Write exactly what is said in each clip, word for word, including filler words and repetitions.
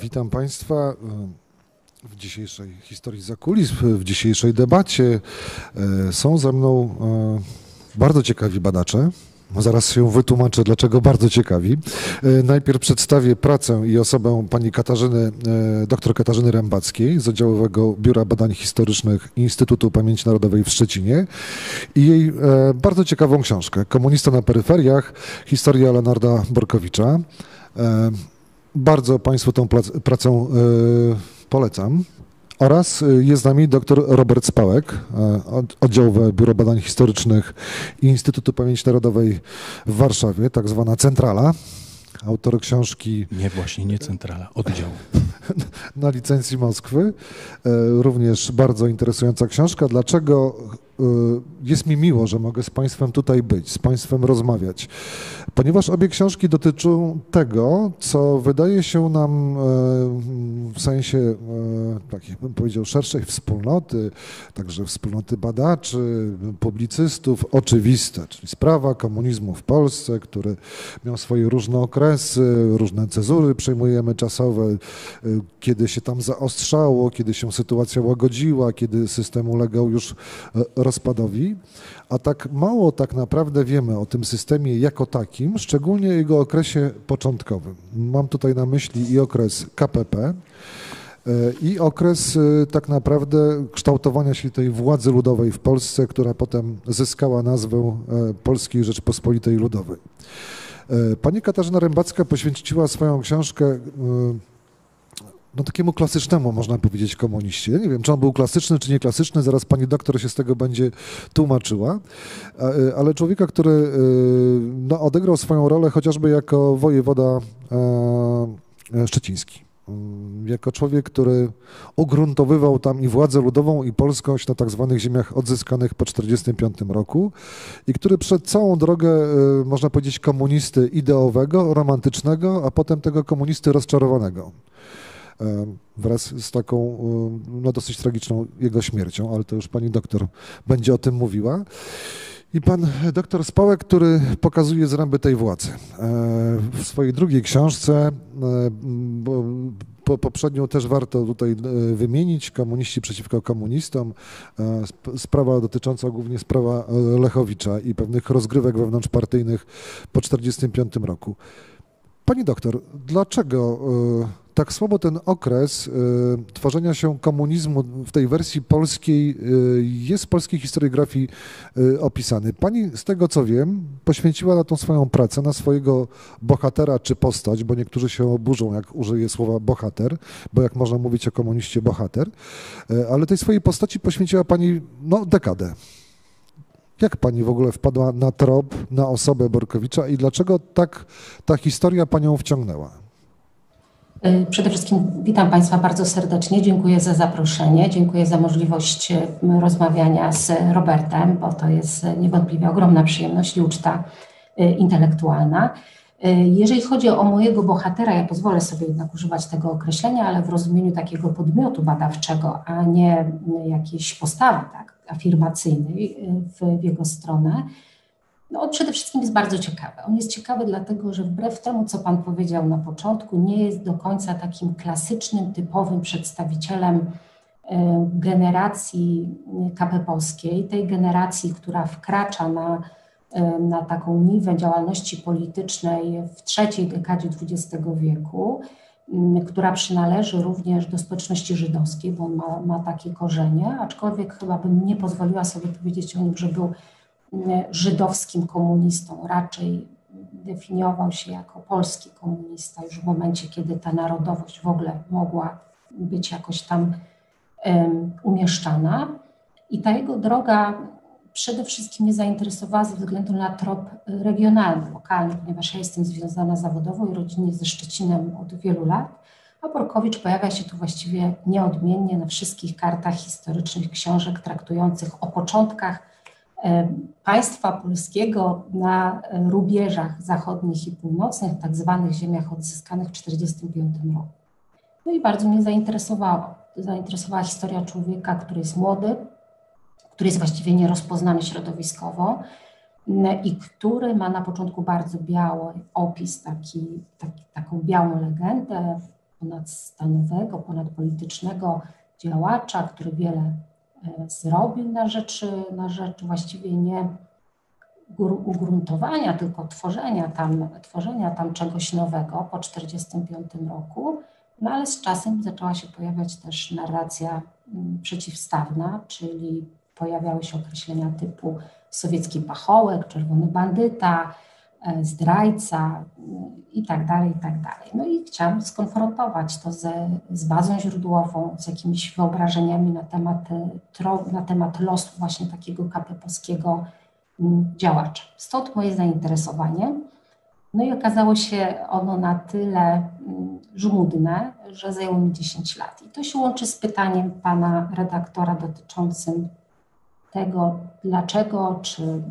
Witam Państwa w dzisiejszej historii zza kulis, w dzisiejszej debacie. Są ze mną bardzo ciekawi badacze. Zaraz się wytłumaczę, dlaczego bardzo ciekawi. Najpierw przedstawię pracę i osobę pani Katarzyny, doktor Katarzyny Rembackiej z Oddziałowego Biura Badań Historycznych Instytutu Pamięci Narodowej w Szczecinie i jej bardzo ciekawą książkę Komunista na peryferiach, historia Leonarda Borkowicza. Bardzo Państwu tę pracę polecam. Oraz jest z nami dr Robert Spałek, Oddziałowe Biuro Badań Historycznych Instytutu Pamięci Narodowej w Warszawie, tak zwana centrala, autor książki... Nie, właśnie nie centrala, oddział. Na licencji Moskwy. Również bardzo interesująca książka. Dlaczego jest mi miło, że mogę z Państwem tutaj być, z Państwem rozmawiać? Ponieważ obie książki dotyczą tego, co wydaje się nam w sensie takiej, bym powiedział, szerszej wspólnoty, także wspólnoty badaczy, publicystów, oczywiste, czyli sprawa komunizmu w Polsce, który miał swoje różne okresy, różne cezury przyjmujemy czasowe, kiedy się tam zaostrzało, kiedy się sytuacja łagodziła, kiedy system ulegał już rozpadowi, a tak mało tak naprawdę wiemy o tym systemie jako takim, szczególnie jego okresie początkowym. Mam tutaj na myśli i okres K P P i okres tak naprawdę kształtowania się tej władzy ludowej w Polsce, która potem zyskała nazwę Polskiej Rzeczpospolitej Ludowej. Pani Katarzyna Rembacka poświęciła swoją książkę no takiemu klasycznemu, można powiedzieć, komuniście. Ja nie wiem, czy on był klasyczny, czy nieklasyczny, zaraz pani doktor się z tego będzie tłumaczyła, ale człowieka, który no, odegrał swoją rolę chociażby jako wojewoda szczeciński, jako człowiek, który ugruntowywał tam i władzę ludową, i polskość na tak zwanych ziemiach odzyskanych po tysiąc dziewięćset czterdziestym piątym roku i który przed całą drogę, można powiedzieć, komunisty ideowego, romantycznego, a potem tego komunisty rozczarowanego, wraz z taką no, dosyć tragiczną jego śmiercią, ale to już pani doktor będzie o tym mówiła. I pan doktor Spałek, który pokazuje zręby tej władzy. W swojej drugiej książce, bo poprzednią też warto tutaj wymienić, Komuniści przeciwko komunistom, sprawa dotycząca głównie sprawa Lechowicza i pewnych rozgrywek wewnątrzpartyjnych po tysiąc dziewięćset czterdziestym piątym roku. Pani doktor, dlaczego tak słabo ten okres tworzenia się komunizmu w tej wersji polskiej jest w polskiej historiografii opisany? Pani, z tego co wiem, poświęciła na tą swoją pracę, na swojego bohatera czy postać, bo niektórzy się oburzą, jak użyję słowa bohater, bo jak można mówić o komuniście bohater, ale tej swojej postaci poświęciła pani no, dekadę. Jak pani w ogóle wpadła na trop, na osobę Borkowicza i dlaczego tak ta historia panią wciągnęła? Przede wszystkim witam Państwa bardzo serdecznie, dziękuję za zaproszenie, dziękuję za możliwość rozmawiania z Robertem, bo to jest niewątpliwie ogromna przyjemność i uczta intelektualna. Jeżeli chodzi o mojego bohatera, ja pozwolę sobie jednak używać tego określenia, ale w rozumieniu takiego podmiotu badawczego, a nie jakiejś postawy tak afirmacyjnej w, w jego stronę, no on przede wszystkim jest bardzo ciekawy. On jest ciekawy dlatego, że wbrew temu, co Pan powiedział na początku, nie jest do końca takim klasycznym, typowym przedstawicielem generacji K P P-owskiej, tej generacji, która wkracza na na taką niwę działalności politycznej w trzeciej dekadzie dwudziestego wieku, która przynależy również do społeczności żydowskiej, bo on ma, ma takie korzenie, aczkolwiek chyba bym nie pozwoliła sobie powiedzieć o nim, że był żydowskim komunistą, raczej definiował się jako polski komunista już w momencie, kiedy ta narodowość w ogóle mogła być jakoś tam um, umieszczana. I ta jego droga przede wszystkim mnie zainteresowała ze względu na trop regionalny, lokalny, ponieważ ja jestem związana zawodowo i rodzinnie ze Szczecinem od wielu lat, a Borkowicz pojawia się tu właściwie nieodmiennie na wszystkich kartach historycznych książek traktujących o początkach państwa polskiego na rubieżach zachodnich i północnych, tak zwanych ziemiach odzyskanych w tysiąc dziewięćset czterdziestym piątym roku. No i bardzo mnie zainteresowała, zainteresowała historia człowieka, który jest młody, który jest właściwie nierozpoznany środowiskowo i który ma na początku bardzo biały opis, taki, taki, taką białą legendę ponadstanowego, ponadpolitycznego działacza, który wiele zrobił na rzecz, na rzecz właściwie nie ugruntowania, tylko tworzenia tam, tworzenia tam czegoś nowego po tysiąc dziewięćset czterdziestym piątym roku, no ale z czasem zaczęła się pojawiać też narracja przeciwstawna, czyli pojawiały się określenia typu sowiecki pachołek, czerwony bandyta, zdrajca i tak dalej, i tak dalej. No i chciałam skonfrontować to ze, z bazą źródłową, z jakimiś wyobrażeniami na temat, na temat losu właśnie takiego K P P-owskiego działacza. Stąd moje zainteresowanie. No i okazało się ono na tyle żmudne, że zajęło mi dziesięć lat. I to się łączy z pytaniem pana redaktora dotyczącym tego, dlaczego czy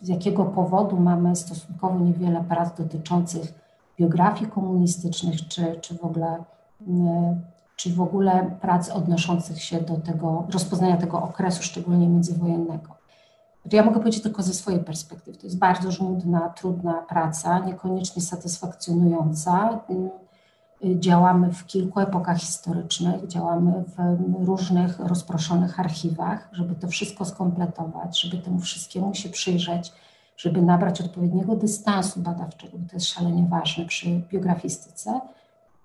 z jakiego powodu mamy stosunkowo niewiele prac dotyczących biografii komunistycznych, czy, czy, w, ogóle, czy w ogóle prac odnoszących się do tego rozpoznania tego okresu, szczególnie międzywojennego. Ja mogę powiedzieć tylko ze swojej perspektywy. To jest bardzo żmudna, trudna praca, niekoniecznie satysfakcjonująca. Działamy w kilku epokach historycznych, działamy w różnych rozproszonych archiwach, żeby to wszystko skompletować, żeby temu wszystkiemu się przyjrzeć, żeby nabrać odpowiedniego dystansu badawczego, bo to jest szalenie ważne przy biografistyce,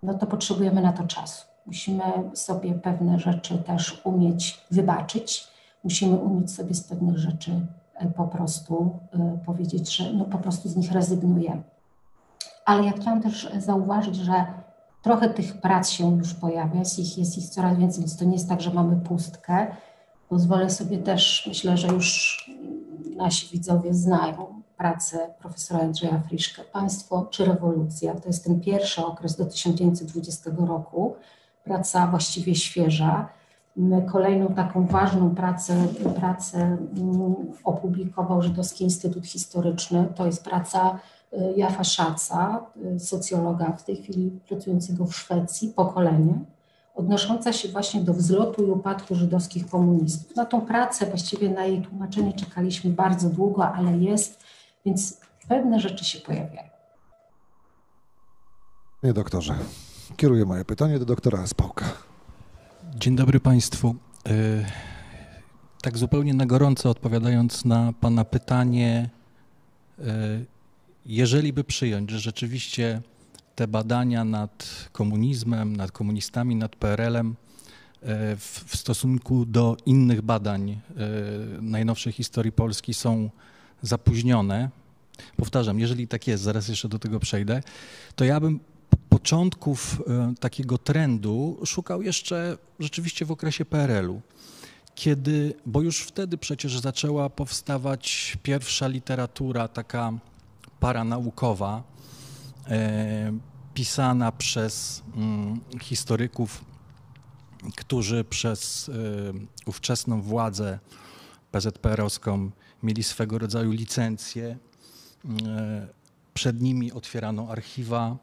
no to potrzebujemy na to czasu. Musimy sobie pewne rzeczy też umieć wybaczyć, musimy umieć sobie z pewnych rzeczy po prostu y, powiedzieć, że no po prostu z nich rezygnujemy. Ale ja chciałam też zauważyć, że trochę tych prac się już pojawia, ich, jest ich coraz więcej, więc to nie jest tak, że mamy pustkę. Pozwolę sobie też, myślę, że już nasi widzowie znają pracę profesora Andrzeja Friszke, Państwo czy rewolucja. To jest ten pierwszy okres do tysiąc dziewięćset dwudziestego roku, praca właściwie świeża. Kolejną taką ważną pracę, pracę opublikował Żydowski Instytut Historyczny. To jest praca Jaffa Schatza, socjologa w tej chwili pracującego w Szwecji, pokolenie, odnosząca się właśnie do wzlotu i upadku żydowskich komunistów. Na tą pracę, właściwie na jej tłumaczenie czekaliśmy bardzo długo, ale jest, więc pewne rzeczy się pojawiają. Panie doktorze, kieruję moje pytanie do doktora Spałka. Dzień dobry Państwu. Tak zupełnie na gorąco odpowiadając na Pana pytanie, jeżeli by przyjąć, że rzeczywiście te badania nad komunizmem, nad komunistami, nad P R L-em w, w stosunku do innych badań najnowszej historii Polski są zapóźnione, powtarzam, jeżeli tak jest, zaraz jeszcze do tego przejdę, to ja bym początków takiego trendu szukał jeszcze rzeczywiście w okresie P R L-u, kiedy, bo już wtedy przecież zaczęła powstawać pierwsza literatura taka paranaukowa, pisana przez historyków, którzy przez ówczesną władzę P Z P R-owską mieli swego rodzaju licencje. Przed nimi otwierano archiwa.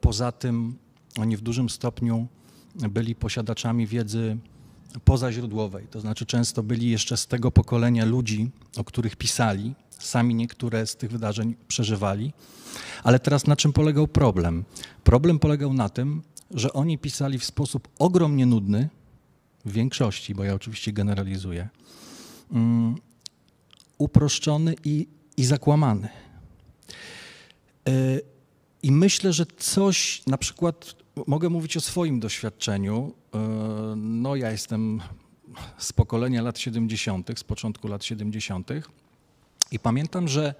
Poza tym oni w dużym stopniu byli posiadaczami wiedzy pozaźródłowej, to znaczy często byli jeszcze z tego pokolenia ludzi, o których pisali, sami niektóre z tych wydarzeń przeżywali. Ale teraz na czym polegał problem? Problem polegał na tym, że oni pisali w sposób ogromnie nudny, w większości, bo ja oczywiście generalizuję, um, uproszczony i, i zakłamany. Y I myślę, że coś, na przykład mogę mówić o swoim doświadczeniu, no ja jestem z pokolenia lat siedemdziesiątych, z początku lat siedemdziesiątych i pamiętam, że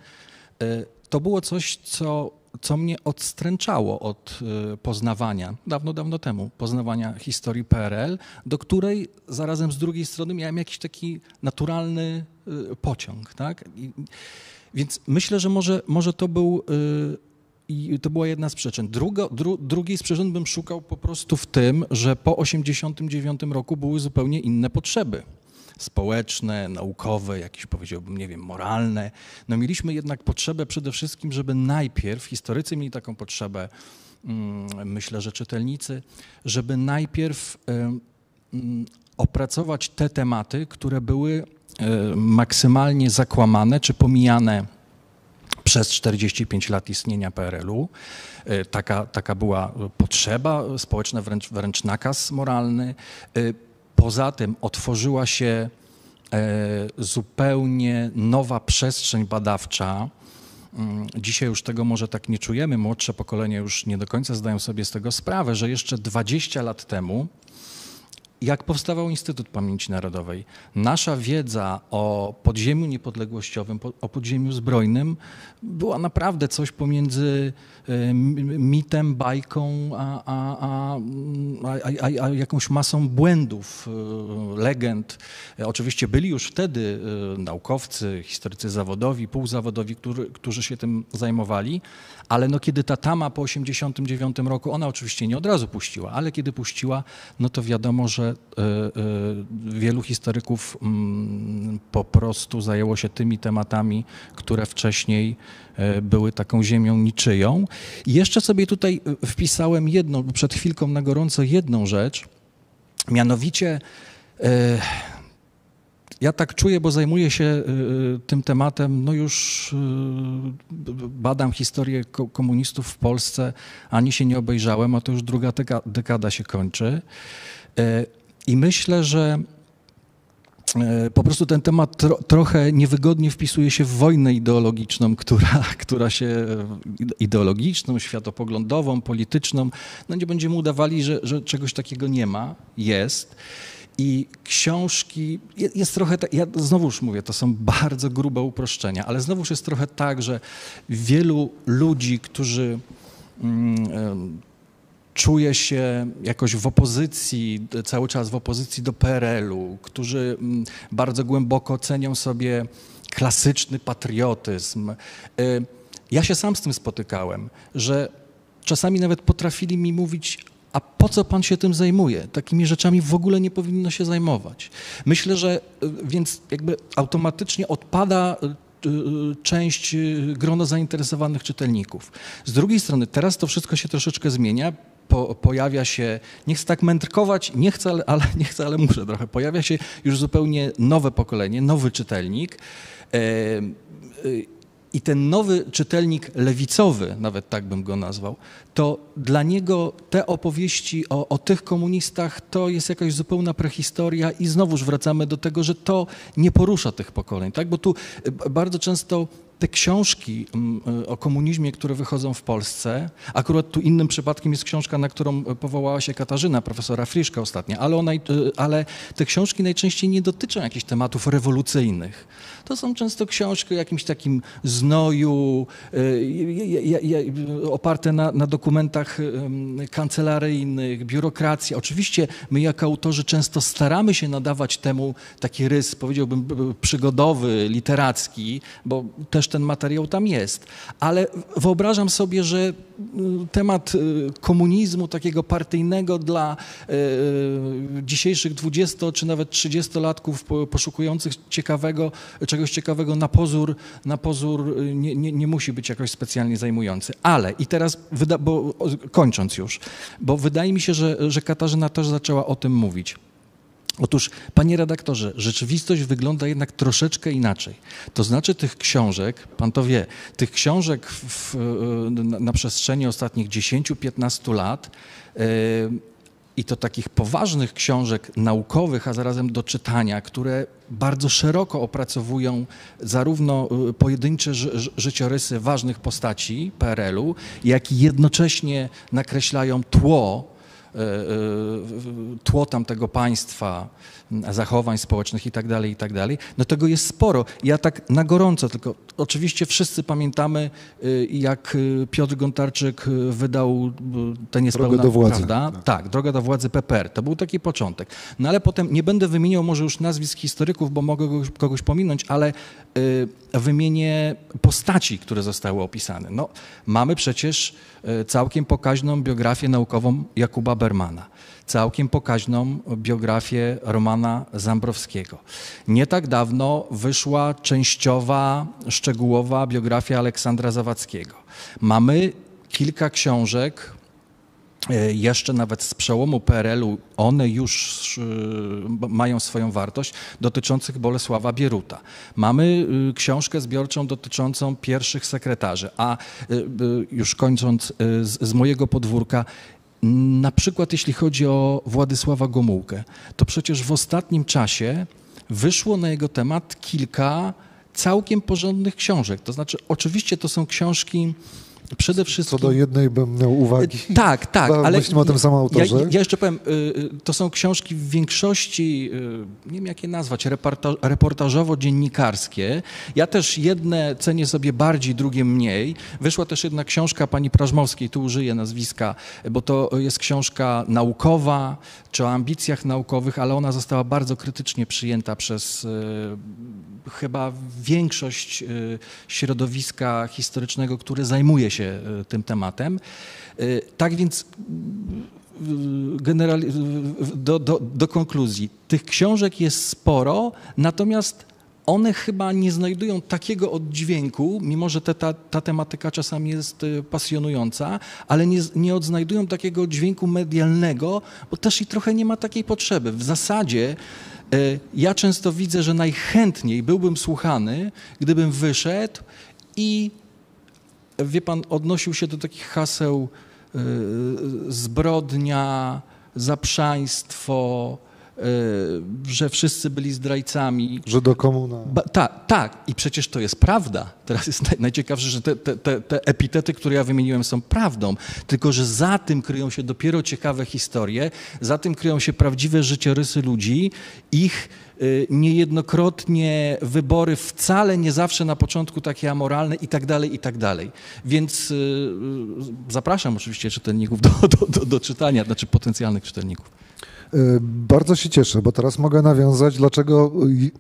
to było coś, co, co mnie odstręczało od poznawania, dawno, dawno temu, poznawania historii P R L, do której zarazem z drugiej strony miałem jakiś taki naturalny pociąg, tak? I, więc myślę, że może, może to był... I to była jedna z przyczyn. Druga, dru, drugiej z przyczyn bym szukał po prostu w tym, że po osiemdziesiątym dziewiątym roku były zupełnie inne potrzeby społeczne, naukowe, jakieś powiedziałbym, nie wiem, moralne. No mieliśmy jednak potrzebę przede wszystkim, żeby najpierw, historycy mieli taką potrzebę, myślę, że czytelnicy, żeby najpierw opracować te tematy, które były maksymalnie zakłamane czy pomijane przez czterdzieści pięć lat istnienia P R L u. Taka, taka była potrzeba społeczna, wręcz, wręcz nakaz moralny. Poza tym otworzyła się zupełnie nowa przestrzeń badawcza. Dzisiaj już tego może tak nie czujemy, młodsze pokolenie już nie do końca zdają sobie z tego sprawę, że jeszcze dwadzieścia lat temu, jak powstawał Instytut Pamięci Narodowej, nasza wiedza o podziemiu niepodległościowym, o podziemiu zbrojnym była naprawdę coś pomiędzy mitem, bajką, a, a, a, a, a, a jakąś masą błędów, legend. Oczywiście byli już wtedy naukowcy, historycy zawodowi, półzawodowi, który, którzy się tym zajmowali, ale no kiedy ta tama po osiemdziesiątym dziewiątym roku, ona oczywiście nie od razu puściła, ale kiedy puściła, no to wiadomo, że wielu historyków po prostu zajęło się tymi tematami, które wcześniej były taką ziemią niczyją. I jeszcze sobie tutaj wpisałem jedną, przed chwilką na gorąco jedną rzecz, mianowicie ja tak czuję, bo zajmuję się tym tematem, no już badam historię komunistów w Polsce, ani się nie obejrzałem, a to już druga dekada się kończy. I myślę, że po prostu ten temat tro, trochę niewygodnie wpisuje się w wojnę ideologiczną, która, która się ideologiczną, światopoglądową, polityczną, no nie będziemy udawali, że, że czegoś takiego nie ma, jest. I książki, jest trochę, ja znowuż mówię, to są bardzo grube uproszczenia, ale znowuż jest trochę tak, że wielu ludzi, którzy mm, czuje się jakoś w opozycji, cały czas w opozycji do P R L u, którzy bardzo głęboko cenią sobie klasyczny patriotyzm. Ja się sam z tym spotykałem, że czasami nawet potrafili mi mówić, a po co pan się tym zajmuje? Takimi rzeczami w ogóle nie powinno się zajmować. Myślę, że więc jakby automatycznie odpada część grono zainteresowanych czytelników. Z drugiej strony teraz to wszystko się troszeczkę zmienia. Po, pojawia się, nie chcę tak mędrkować, nie chcę, ale nie chcę, ale muszę trochę, pojawia się już zupełnie nowe pokolenie, nowy czytelnik e, e, i ten nowy czytelnik lewicowy, nawet tak bym go nazwał, to dla niego te opowieści o, o tych komunistach to jest jakaś zupełna prehistoria i znowuż wracamy do tego, że to nie porusza tych pokoleń, tak? Bo tu bardzo często te książki o komunizmie, które wychodzą w Polsce, akurat tu innym przypadkiem jest książka, na którą powołała się Katarzyna, profesora Friszke ostatnio, ale, ona, ale te książki najczęściej nie dotyczą jakichś tematów rewolucyjnych. To są często książki o jakimś takim znoju, oparte na, na dokumentach kancelaryjnych, biurokracji. Oczywiście my jako autorzy często staramy się nadawać temu taki rys, powiedziałbym, przygodowy, literacki, bo też ten materiał tam jest, ale wyobrażam sobie, że temat komunizmu takiego partyjnego dla dzisiejszych dwudziesto- czy nawet trzydziestolatków poszukujących ciekawego, czegoś ciekawego na pozór, na pozór nie, nie, nie musi być jakoś specjalnie zajmujący. Ale i teraz, wyda, bo, kończąc już, bo wydaje mi się, że, że Katarzyna też zaczęła o tym mówić. Otóż, panie redaktorze, rzeczywistość wygląda jednak troszeczkę inaczej. To znaczy tych książek, pan to wie, tych książek w, na przestrzeni ostatnich dziesięciu do piętnastu lat yy, i to takich poważnych książek naukowych, a zarazem do czytania, które bardzo szeroko opracowują zarówno pojedyncze życiorysy ważnych postaci P R L u, jak i jednocześnie nakreślają tło, tło tamtego państwa, zachowań społecznych i tak dalej, i tak dalej, no tego jest sporo. Ja tak na gorąco tylko, oczywiście wszyscy pamiętamy, jak Piotr Gontarczyk wydał ten niespełna... Droga do władzy. Prawda? Tak, Droga do władzy P P R. To był taki początek. No ale potem, nie będę wymieniał może już nazwisk historyków, bo mogę kogoś, kogoś pominąć, ale wymienię postaci, które zostały opisane. No, mamy przecież całkiem pokaźną biografię naukową Jakuba Bermana, całkiem pokaźną biografię Romana Zambrowskiego. Nie tak dawno wyszła częściowa, szczegółowa biografia Aleksandra Zawadzkiego. Mamy kilka książek jeszcze nawet z przełomu P R L-u, one już mają swoją wartość, dotyczących Bolesława Bieruta. Mamy książkę zbiorczą dotyczącą pierwszych sekretarzy, a już kończąc z mojego podwórka, na przykład jeśli chodzi o Władysława Gomułkę, to przecież w ostatnim czasie wyszło na jego temat kilka całkiem porządnych książek. To znaczy, oczywiście to są książki przede wszystkim... Co do jednej bym miał uwagi. Tak, tak, ale... Myślimy o tym samym autorze. Ja, ja jeszcze powiem, to są książki w większości, nie wiem jak je nazwać, reportażowo-dziennikarskie. Ja też jedne cenię sobie bardziej, drugie mniej. Wyszła też jedna książka pani Prażmowskiej, tu użyję nazwiska, bo to jest książka naukowa, czy o ambicjach naukowych, ale ona została bardzo krytycznie przyjęta przez chyba większość środowiska historycznego, które zajmuje się tym tematem. Tak więc general, do, do, do konkluzji. Tych książek jest sporo, natomiast one chyba nie znajdują takiego oddźwięku, mimo że te, ta, ta tematyka czasami jest pasjonująca, ale nie, nie odnajdują takiego oddźwięku medialnego, bo też i trochę nie ma takiej potrzeby. W zasadzie ja często widzę, że najchętniej byłbym słuchany, gdybym wyszedł i wie pan, odnosił się do takich haseł y, zbrodnia, zaprzaństwo, y, że wszyscy byli zdrajcami. Żydokomuna. Tak, tak. I przecież to jest prawda. Teraz jest najciekawsze, że te, te, te epitety, które ja wymieniłem, są prawdą. Tylko że za tym kryją się dopiero ciekawe historie, za tym kryją się prawdziwe życiorysy ludzi, ich niejednokrotnie wybory wcale nie zawsze na początku takie amoralne i tak dalej, i tak dalej. Więc yy, zapraszam oczywiście czytelników do, do, do, do czytania, znaczy potencjalnych czytelników. Bardzo się cieszę, bo teraz mogę nawiązać, dlaczego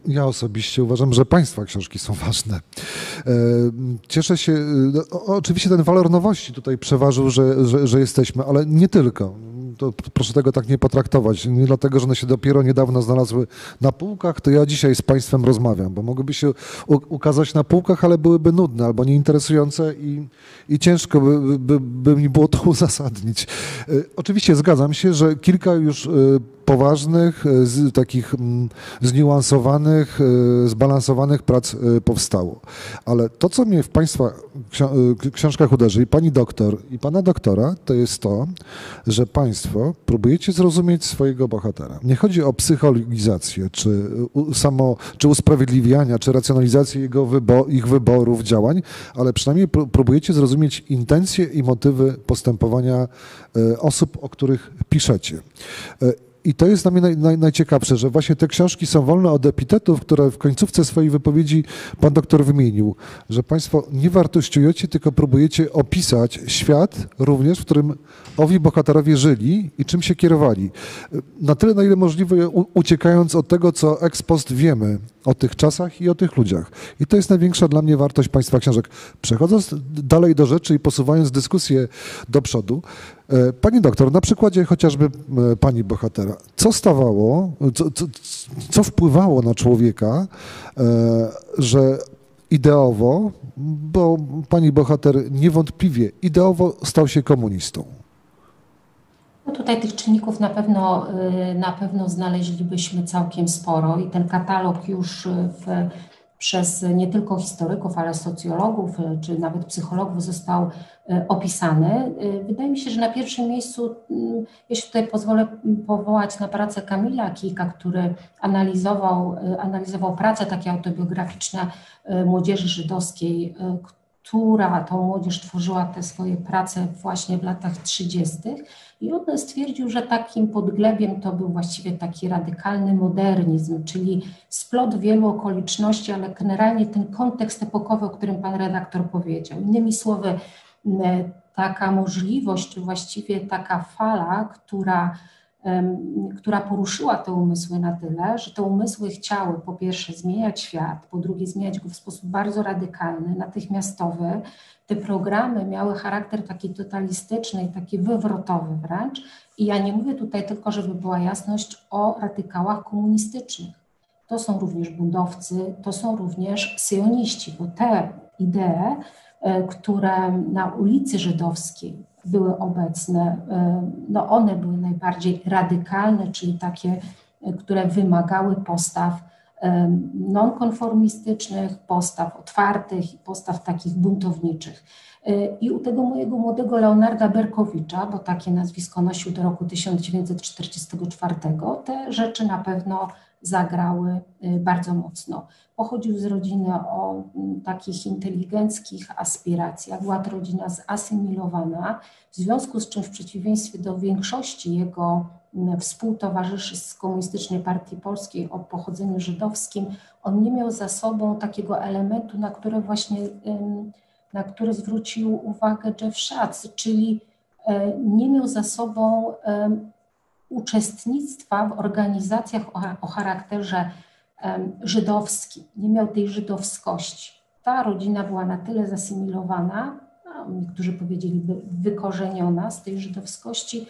ja osobiście uważam, że Państwa książki są ważne. Cieszę się, oczywiście ten walor nowości tutaj przeważył, że, że, że jesteśmy, ale nie tylko. To proszę tego tak nie potraktować. Nie dlatego, że one się dopiero niedawno znalazły na półkach, to ja dzisiaj z Państwem rozmawiam, bo mogłyby się ukazać na półkach, ale byłyby nudne albo nieinteresujące i, i ciężko by, by, by mi było to uzasadnić. Oczywiście zgadzam się, że kilka już poważnych, z, takich zniuansowanych, zbalansowanych prac powstało. Ale to, co mnie w Państwa książkach uderzy, i Pani doktor, i Pana doktora, to jest to, że Państwo próbujecie zrozumieć swojego bohatera. Nie chodzi o psychologizację, czy, samo, czy usprawiedliwiania, czy racjonalizację jego wybo ich wyborów, działań, ale przynajmniej próbujecie zrozumieć intencje i motywy postępowania osób, o których piszecie. I to jest dla mnie naj, naj, najciekawsze, że właśnie te książki są wolne od epitetów, które w końcówce swojej wypowiedzi pan doktor wymienił, że Państwo nie wartościujecie, tylko próbujecie opisać świat również, w którym owi bohaterowie żyli i czym się kierowali. Na tyle, na ile możliwe, u, uciekając od tego, co ex post wiemy o tych czasach i o tych ludziach. I to jest największa dla mnie wartość Państwa książek. Przechodząc dalej do rzeczy i posuwając dyskusję do przodu, Pani doktor, na przykładzie chociażby Pani bohatera, co stawało, co, co, co wpływało na człowieka, że ideowo, bo Pani bohater niewątpliwie ideowo stał się komunistą? No tutaj tych czynników na pewno, na pewno znaleźlibyśmy całkiem sporo i ten katalog już w, przez nie tylko historyków, ale socjologów czy nawet psychologów został opisany. Wydaje mi się, że na pierwszym miejscu, jeśli tutaj pozwolę powołać na pracę Kamila Kika, który analizował, analizował prace takie autobiograficzne młodzieży żydowskiej, która tą młodzież tworzyła te swoje prace właśnie w latach trzydziestych i on stwierdził, że takim podglebiem to był właściwie taki radykalny modernizm, czyli splot wielu okoliczności, ale generalnie ten kontekst epokowy, o którym pan redaktor powiedział. Innymi słowy, taka możliwość, czy właściwie taka fala, która, która poruszyła te umysły na tyle, że te umysły chciały po pierwsze zmieniać świat, po drugie zmieniać go w sposób bardzo radykalny, natychmiastowy. Te programy miały charakter taki totalistyczny i taki wywrotowy wręcz. I ja nie mówię tutaj tylko, żeby była jasność, o radykałach komunistycznych. To są również buntowcy, to są również syjoniści, bo te idee, które na ulicy Żydowskiej były obecne, no one były najbardziej radykalne, czyli takie, które wymagały postaw nonkonformistycznych, postaw otwartych i postaw takich buntowniczych. I u tego mojego młodego Leonarda Borkowicza, bo takie nazwisko nosił do roku tysiąc dziewięćset czterdziestego czwartego, te rzeczy na pewno zagrały bardzo mocno. Pochodził z rodziny o takich inteligenckich aspiracjach, była to rodzina zasymilowana, w związku z czym w przeciwieństwie do większości jego współtowarzyszy z Komunistycznej Partii Polskiej o pochodzeniu żydowskim, on nie miał za sobą takiego elementu, na który właśnie, na który zwrócił uwagę Jaffa Schatz, czyli nie miał za sobą uczestnictwa w organizacjach o charakterze żydowskim, nie miał tej żydowskości. Ta rodzina była na tyle zasymilowana, niektórzy powiedzieliby wykorzeniona z tej żydowskości,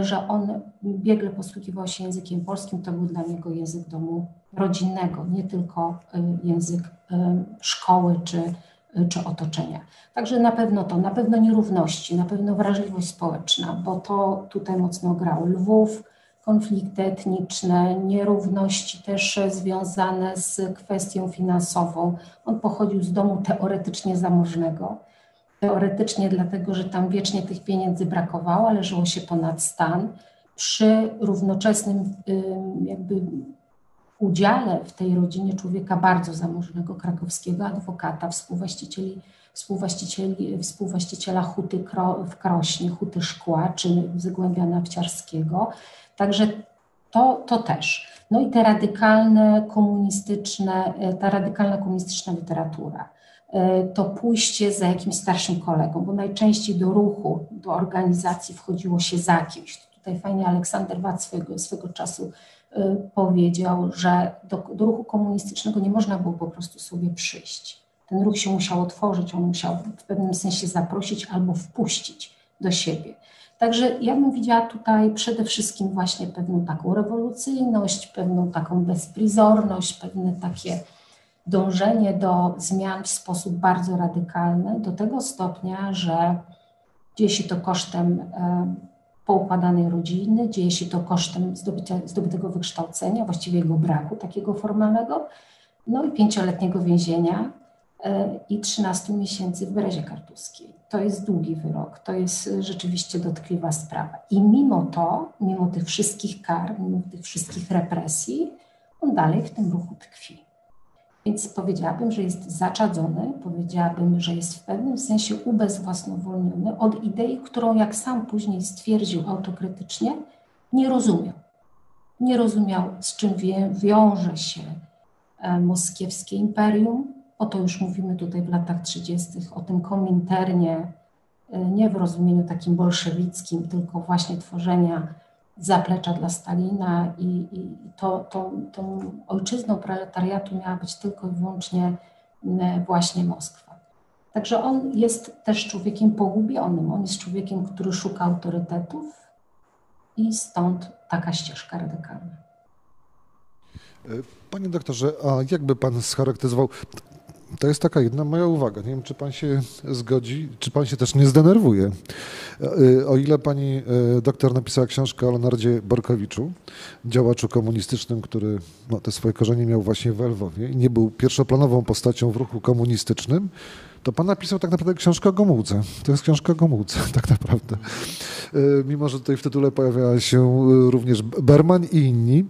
że on biegle posługiwał się językiem polskim, to był dla niego język domu rodzinnego, nie tylko język szkoły czy, czy otoczenia. Także na pewno to, na pewno nierówności, na pewno wrażliwość społeczna, bo to tutaj mocno grało. Lwów, konflikty etniczne, nierówności też związane z kwestią finansową. On pochodził z domu teoretycznie zamożnego, teoretycznie dlatego, że tam wiecznie tych pieniędzy brakowało, ale żyło się ponad stan. Przy równoczesnym jakby udziale w tej rodzinie człowieka bardzo zamożnego, krakowskiego adwokata, współwłaścicieli, współwłaścicieli, współwłaściciela huty Kro, w Krośnie, huty Szkła czy Zagłębia Nafciarskiego. Także to, to też. No i te radykalne komunistyczne, ta radykalna komunistyczna literatura. To pójście za jakimś starszym kolegą, bo najczęściej do ruchu, do organizacji wchodziło się za kimś. Tutaj fajnie Aleksander Wat swego, swego czasu y, powiedział, że do, do ruchu komunistycznego nie można było po prostu sobie przyjść. Ten ruch się musiał otworzyć, on musiał w pewnym sensie zaprosić albo wpuścić do siebie. Także ja bym widziała tutaj przede wszystkim właśnie pewną taką rewolucyjność, pewną taką bezprizorność, pewne takie dążenie do zmian w sposób bardzo radykalny, do tego stopnia, że dzieje się to kosztem e, poukładanej rodziny, dzieje się to kosztem zdobycia, zdobytego wykształcenia, właściwie jego braku takiego formalnego, no i pięcioletniego więzienia e, i trzynastu miesięcy w Berezie Kartuskiej. To jest długi wyrok, to jest rzeczywiście dotkliwa sprawa. I mimo to, mimo tych wszystkich kar, mimo tych wszystkich represji, on dalej w tym ruchu tkwi. Więc powiedziałabym, że jest zaczadzony, powiedziałabym, że jest w pewnym sensie ubezwłasnowolniony od idei, którą, jak sam później stwierdził autokrytycznie, nie rozumiał. Nie rozumiał, z czym wiąże się moskiewskie imperium, o to już mówimy tutaj w latach trzydziestych, o tym kominternie, nie w rozumieniu takim bolszewickim, tylko właśnie tworzenia zaplecza dla Stalina i, i to, to, tą ojczyzną proletariatu miała być tylko i wyłącznie właśnie Moskwa. Także on jest też człowiekiem pogubionym, on jest człowiekiem, który szuka autorytetów i stąd taka ścieżka radykalna. Panie doktorze, a jakby pan scharakteryzował, to jest taka jedna moja uwaga, nie wiem, czy pan się zgodzi, czy pan się też nie zdenerwuje. O ile pani doktor napisała książkę o Leonardzie Borkowiczu, działaczu komunistycznym, który no, te swoje korzenie miał właśnie w Lwowie i nie był pierwszoplanową postacią w ruchu komunistycznym, to pan napisał tak naprawdę książkę o Gomułce. To jest książka o Gomułce, tak naprawdę. Mimo, że tutaj w tytule pojawia się również Berman i inni.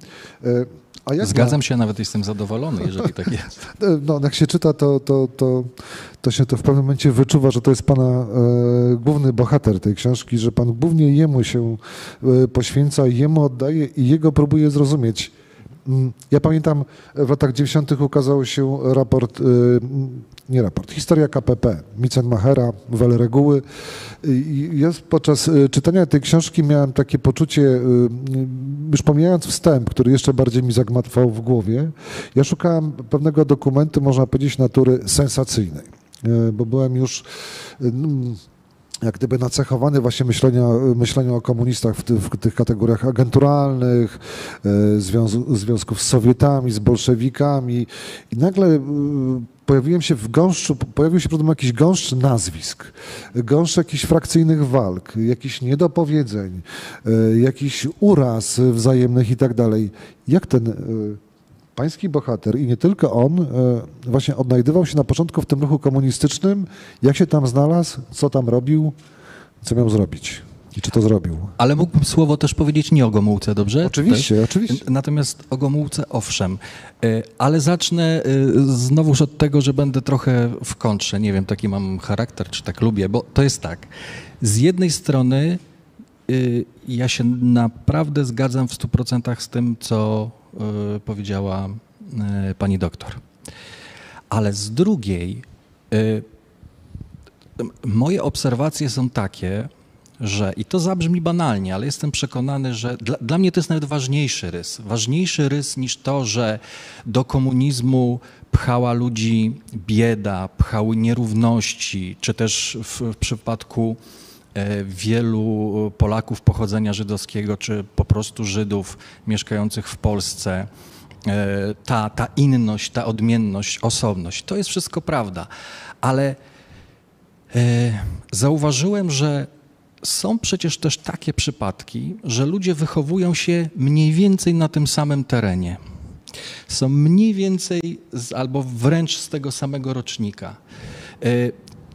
A jak Zgadzam na... się, nawet jestem zadowolony, jeżeli tak jest. No, jak się czyta, to, to, to, to się to w pewnym momencie wyczuwa, że to jest pana e, główny bohater tej książki, że pan głównie jemu się e, poświęca, jemu oddaje i jego próbuje zrozumieć. Ja pamiętam, w latach dziewięćdziesiątych ukazał się raport, nie raport, historia K P P, Michenmachera, Welle Reguły. Ja podczas czytania tej książki miałem takie poczucie, już pomijając wstęp, który jeszcze bardziej mi zagmatwał w głowie, ja szukałem pewnego dokumentu, można powiedzieć, natury sensacyjnej, bo byłem już jak gdyby nacechowany właśnie myśleniem o komunistach w, ty, w tych kategoriach agenturalnych, związ, związków z Sowietami, z bolszewikami i nagle pojawiłem się w gąszczu, pojawił się przed mną jakiś gąszcz nazwisk, gąszcz jakichś frakcyjnych walk, jakichś niedopowiedzeń, jakiś uraz wzajemnych i tak dalej. Jak ten pański bohater i nie tylko on właśnie odnajdywał się na początku w tym ruchu komunistycznym? Jak się tam znalazł? Co tam robił? Co miał zrobić? I czy to zrobił? Ale mógłbym słowo też powiedzieć nie o Gomułce, dobrze? Oczywiście, tak? Oczywiście. Natomiast o Gomułce owszem, ale zacznę znowuż od tego, że będę trochę w kontrze. Nie wiem, taki mam charakter, czy tak lubię, bo to jest tak. Z jednej strony ja się naprawdę zgadzam w stu procentach z tym, co powiedziała pani doktor. Ale z drugiej moje obserwacje są takie, że, i to zabrzmi banalnie, ale jestem przekonany, że dla, dla mnie to jest nawet ważniejszy rys. Ważniejszy rys niż to, że do komunizmu pchała ludzi bieda, pchały nierówności, czy też w, w przypadku wielu Polaków pochodzenia żydowskiego, czy po prostu Żydów mieszkających w Polsce, ta, ta inność, ta odmienność, osobność. To jest wszystko prawda, ale zauważyłem, że są przecież też takie przypadki, że ludzie wychowują się mniej więcej na tym samym terenie. Są mniej więcej z, albo wręcz z tego samego rocznika.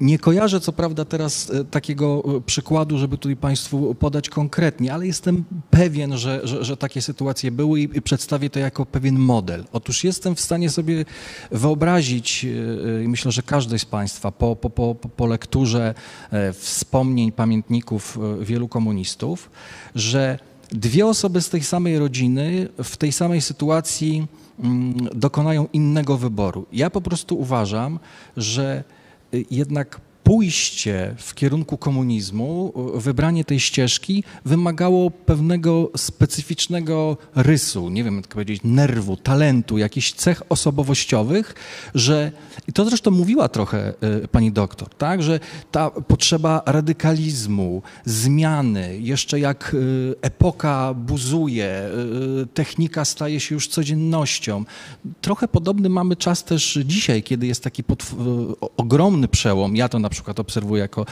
Nie kojarzę co prawda teraz takiego przykładu, żeby tutaj Państwu podać konkretnie, ale jestem pewien, że, że, że takie sytuacje były i przedstawię to jako pewien model. Otóż jestem w stanie sobie wyobrazić, myślę, że każdy z Państwa po, po, po, po lekturze wspomnień, pamiętników wielu komunistów, że dwie osoby z tej samej rodziny w tej samej sytuacji dokonają innego wyboru. Ja po prostu uważam, że jednak pójście w kierunku komunizmu, wybranie tej ścieżki wymagało pewnego specyficznego rysu, nie wiem jak powiedzieć, nerwu, talentu, jakichś cech osobowościowych, że, i to zresztą mówiła trochę pani doktor, tak, że ta potrzeba radykalizmu, zmiany, jeszcze jak epoka buzuje, technika staje się już codziennością. Trochę podobny mamy czas też dzisiaj, kiedy jest taki ogromny przełom, ja to na przykład obserwuję jako,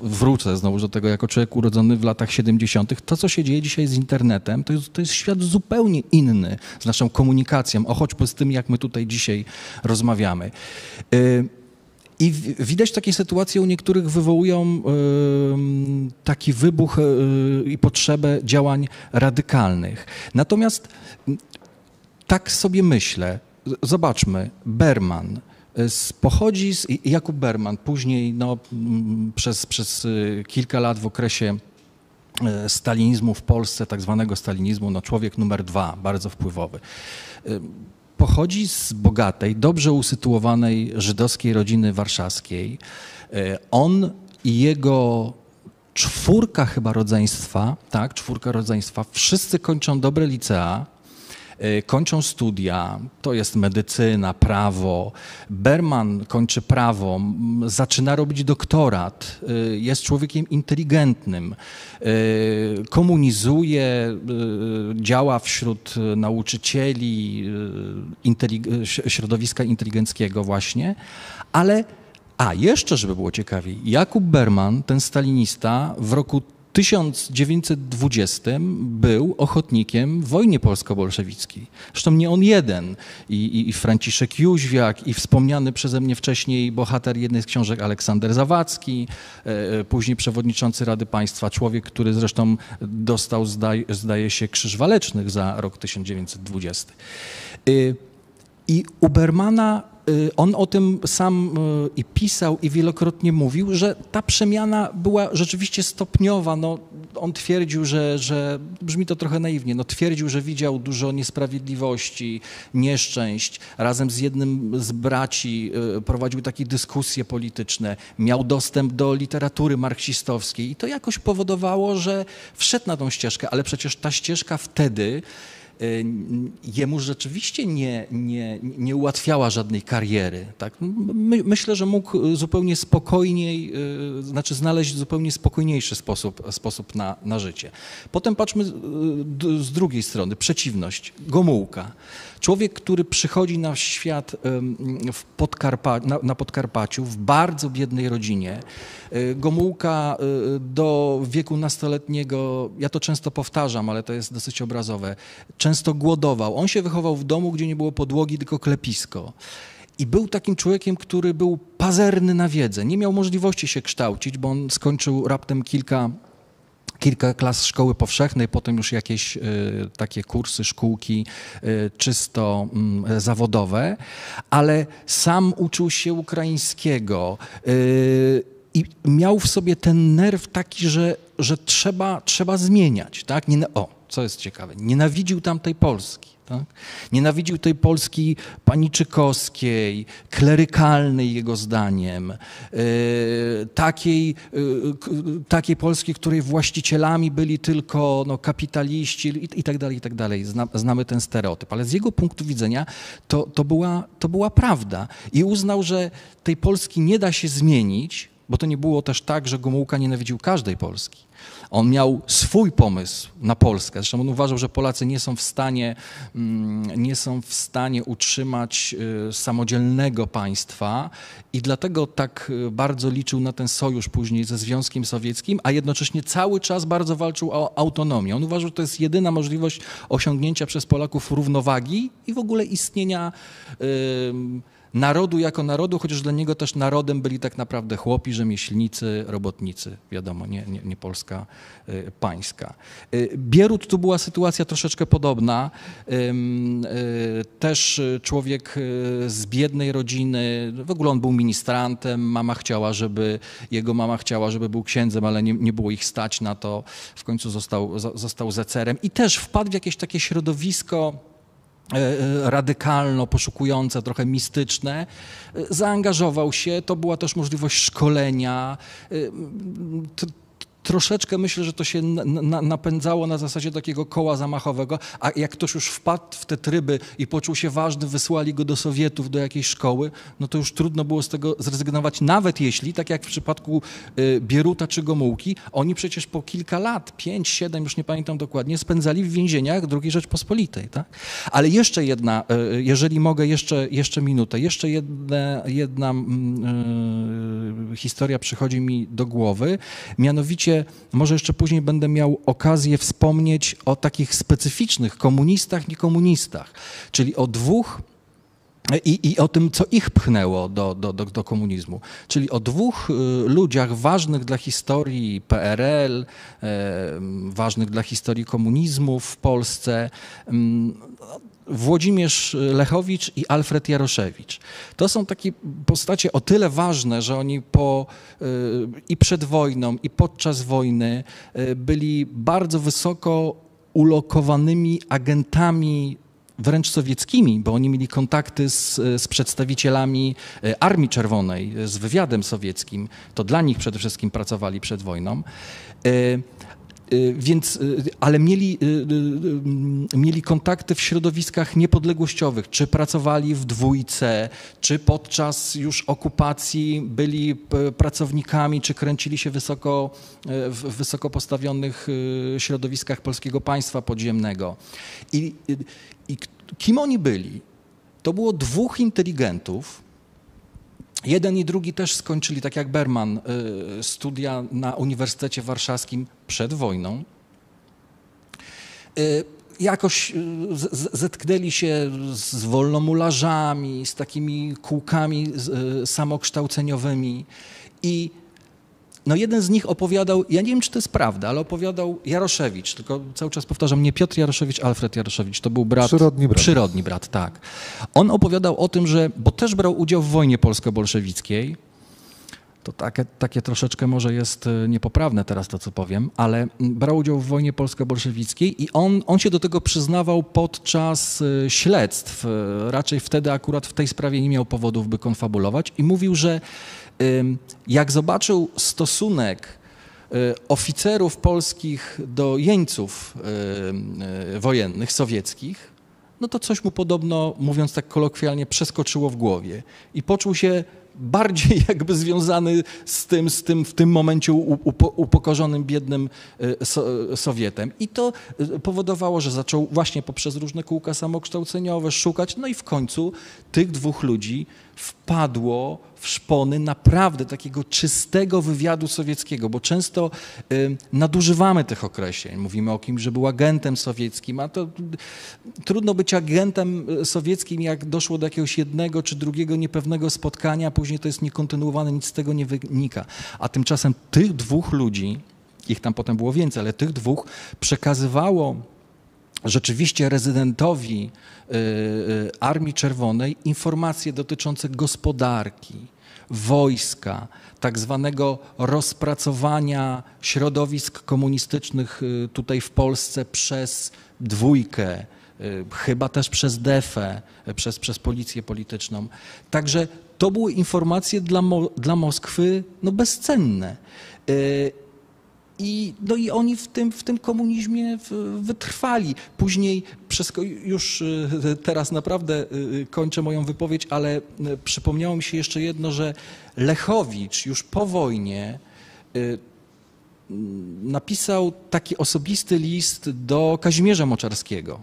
wrócę znowu do tego, jako człowiek urodzony w latach siedemdziesiątych. To, co się dzieje dzisiaj z internetem, to jest, to jest świat zupełnie inny z naszą komunikacją, o choćby z tym, jak my tutaj dzisiaj rozmawiamy. I widać takie sytuacje u niektórych wywołują taki wybuch i potrzebę działań radykalnych. Natomiast tak sobie myślę, zobaczmy, Berman, pochodzi z Jakub Berman, później no, przez, przez kilka lat w okresie stalinizmu w Polsce, tak zwanego stalinizmu, no, człowiek numer dwa, bardzo wpływowy. Pochodzi z bogatej, dobrze usytuowanej żydowskiej rodziny warszawskiej. On i jego czwórka chyba rodzeństwa, tak, czwórka rodzeństwa, wszyscy kończą dobre licea, kończą studia, to jest medycyna, prawo. Berman kończy prawo, zaczyna robić doktorat, jest człowiekiem inteligentnym, komunizuje, działa wśród nauczycieli, środowiska inteligenckiego właśnie, ale, a jeszcze żeby było ciekawiej, Jakub Berman, ten stalinista, w roku w tysiąc dziewięćset dwudziestym był ochotnikiem w wojnie polsko-bolszewickiej. Zresztą nie on jeden. I, i, I Franciszek Jóźwiak, i wspomniany przeze mnie wcześniej bohater jednej z książek Aleksander Zawadzki, e, później przewodniczący Rady Państwa, człowiek, który zresztą dostał, zdaj, zdaje się, Krzyż Walecznych za rok tysiąc dziewięćset dwudziesty. E, I u Bermana... On o tym sam i pisał, i wielokrotnie mówił, że ta przemiana była rzeczywiście stopniowa. No, on twierdził, że, że, brzmi to trochę naiwnie, no, twierdził, że widział dużo niesprawiedliwości, nieszczęść. Razem z jednym z braci prowadził takie dyskusje polityczne, miał dostęp do literatury marksistowskiej i to jakoś powodowało, że wszedł na tą ścieżkę, ale przecież ta ścieżka wtedy jemu rzeczywiście nie, nie, nie ułatwiała żadnej kariery. Tak? My, myślę, że mógł zupełnie spokojniej, znaczy znaleźć zupełnie spokojniejszy sposób, sposób na, na życie. Potem patrzmy z drugiej strony, przeciwność, Gomułka. Człowiek, który przychodzi na świat w Podkarpa, na, na Podkarpaciu, w bardzo biednej rodzinie. Gomułka do wieku nastoletniego, ja to często powtarzam, ale to jest dosyć obrazowe, często głodował. On się wychował w domu, gdzie nie było podłogi, tylko klepisko. I był takim człowiekiem, który był pazerny na wiedzę. Nie miał możliwości się kształcić, bo on skończył raptem kilka... kilka klas szkoły powszechnej, potem już jakieś y, takie kursy, szkółki y, czysto y, zawodowe, ale sam uczył się ukraińskiego y, i miał w sobie ten nerw taki, że, że trzeba, trzeba zmieniać. Tak? Nie, o, co jest ciekawe, nienawidził tamtej Polski. Tak? Nienawidził tej Polski paniczykowskiej, klerykalnej jego zdaniem, takiej, takiej Polski, której właścicielami byli tylko no, kapitaliści i tak dalej, i tak dalej. Znamy ten stereotyp, ale z jego punktu widzenia to, to, była, to była prawda i uznał, że tej Polski nie da się zmienić, bo to nie było też tak, że Gomułka nienawidził każdej Polski. On miał swój pomysł na Polskę. Zresztą on uważał, że Polacy nie są w stanie, nie są w stanie utrzymać samodzielnego państwa i dlatego tak bardzo liczył na ten sojusz później ze Związkiem Sowieckim, a jednocześnie cały czas bardzo walczył o autonomię. On uważał, że to jest jedyna możliwość osiągnięcia przez Polaków równowagi i w ogóle istnienia narodu jako narodu, chociaż dla niego też narodem byli tak naprawdę chłopi, rzemieślnicy, robotnicy, wiadomo, nie, nie, nie Polska y, pańska. Y, Bierut tu była sytuacja troszeczkę podobna. Y, y, też człowiek z biednej rodziny, w ogóle on był ministrantem, mama chciała, żeby, jego mama chciała, żeby był księdzem, ale nie, nie było ich stać na to. W końcu został, został zecerem i też wpadł w jakieś takie środowisko radykalno poszukujące, trochę mistyczne, zaangażował się, to była też możliwość szkolenia. Troszeczkę myślę, że to się napędzało na zasadzie takiego koła zamachowego, a jak ktoś już wpadł w te tryby i poczuł się ważny, wysłali go do Sowietów, do jakiejś szkoły, no to już trudno było z tego zrezygnować, nawet jeśli, tak jak w przypadku Bieruta czy Gomułki, oni przecież po kilka lat, pięć, siedem, już nie pamiętam dokładnie, spędzali w więzieniach drugiej Rzeczpospolitej. Tak? Ale jeszcze jedna, jeżeli mogę, jeszcze, jeszcze minutę, jeszcze jedna, jedna yy, historia przychodzi mi do głowy, mianowicie może jeszcze później będę miał okazję wspomnieć o takich specyficznych komunistach, niekomunistach, czyli o dwóch i, i o tym, co ich pchnęło do, do, do, do komunizmu, czyli o dwóch ludziach ważnych dla historii P R L, ważnych dla historii komunizmu w Polsce, Włodzimierz Lechowicz i Alfred Jaroszewicz. To są takie postacie o tyle ważne, że oni po, i przed wojną, i podczas wojny byli bardzo wysoko ulokowanymi agentami wręcz sowieckimi, bo oni mieli kontakty z, z przedstawicielami Armii Czerwonej, z wywiadem sowieckim. To dla nich przede wszystkim pracowali przed wojną. Więc, ale mieli, mieli kontakty w środowiskach niepodległościowych, czy pracowali w dwójce, czy podczas już okupacji byli pracownikami, czy kręcili się wysoko, w wysoko postawionych środowiskach polskiego państwa podziemnego. I, i kim oni byli? To było dwóch inteligentów. Jeden i drugi też skończyli, tak jak Berman, studia na Uniwersytecie Warszawskim przed wojną. Jakoś zetknęli się z wolnomularzami, z takimi kółkami samokształceniowymi i no jeden z nich opowiadał, ja nie wiem, czy to jest prawda, ale opowiadał Jaroszewicz, tylko cały czas powtarzam, nie Piotr Jaroszewicz, Alfred Jaroszewicz, to był brat, przyrodni brat, przyrodni brat, tak. On opowiadał o tym, że, bo też brał udział w wojnie polsko-bolszewickiej, to takie, takie troszeczkę może jest niepoprawne teraz to, co powiem, ale brał udział w wojnie polsko-bolszewickiej i on, on się do tego przyznawał podczas śledztw, raczej wtedy akurat w tej sprawie nie miał powodów, by konfabulować i mówił, że jak zobaczył stosunek oficerów polskich do jeńców wojennych, sowieckich, no to coś mu podobno, mówiąc tak kolokwialnie, przeskoczyło w głowie i poczuł się bardziej jakby związany z tym, z tym w tym momencie upo, upokorzonym, biednym so, Sowietem. I to powodowało, że zaczął właśnie poprzez różne kółka samokształceniowe szukać, no i w końcu tych dwóch ludzi wpadło w szpony naprawdę takiego czystego wywiadu sowieckiego, bo często y, nadużywamy tych określeń. Mówimy o kimś, że był agentem sowieckim, a to trudno być agentem sowieckim, jak doszło do jakiegoś jednego czy drugiego niepewnego spotkania, później to jest niekontynuowane, nic z tego nie wynika. A tymczasem tych dwóch ludzi, ich tam potem było więcej, ale tych dwóch przekazywało rzeczywiście rezydentowi Armii Czerwonej informacje dotyczące gospodarki, wojska, tak zwanego rozpracowania środowisk komunistycznych tutaj w Polsce przez dwójkę, chyba też przez defę, przez, przez policję polityczną. Także to były informacje dla, Mo- dla Moskwy no bezcenne. I, no i oni w tym, w tym komunizmie wytrwali. Później, przez, już teraz naprawdę kończę moją wypowiedź, ale przypomniało mi się jeszcze jedno, że Lechowicz już po wojnie napisał taki osobisty list do Kazimierza Moczarskiego,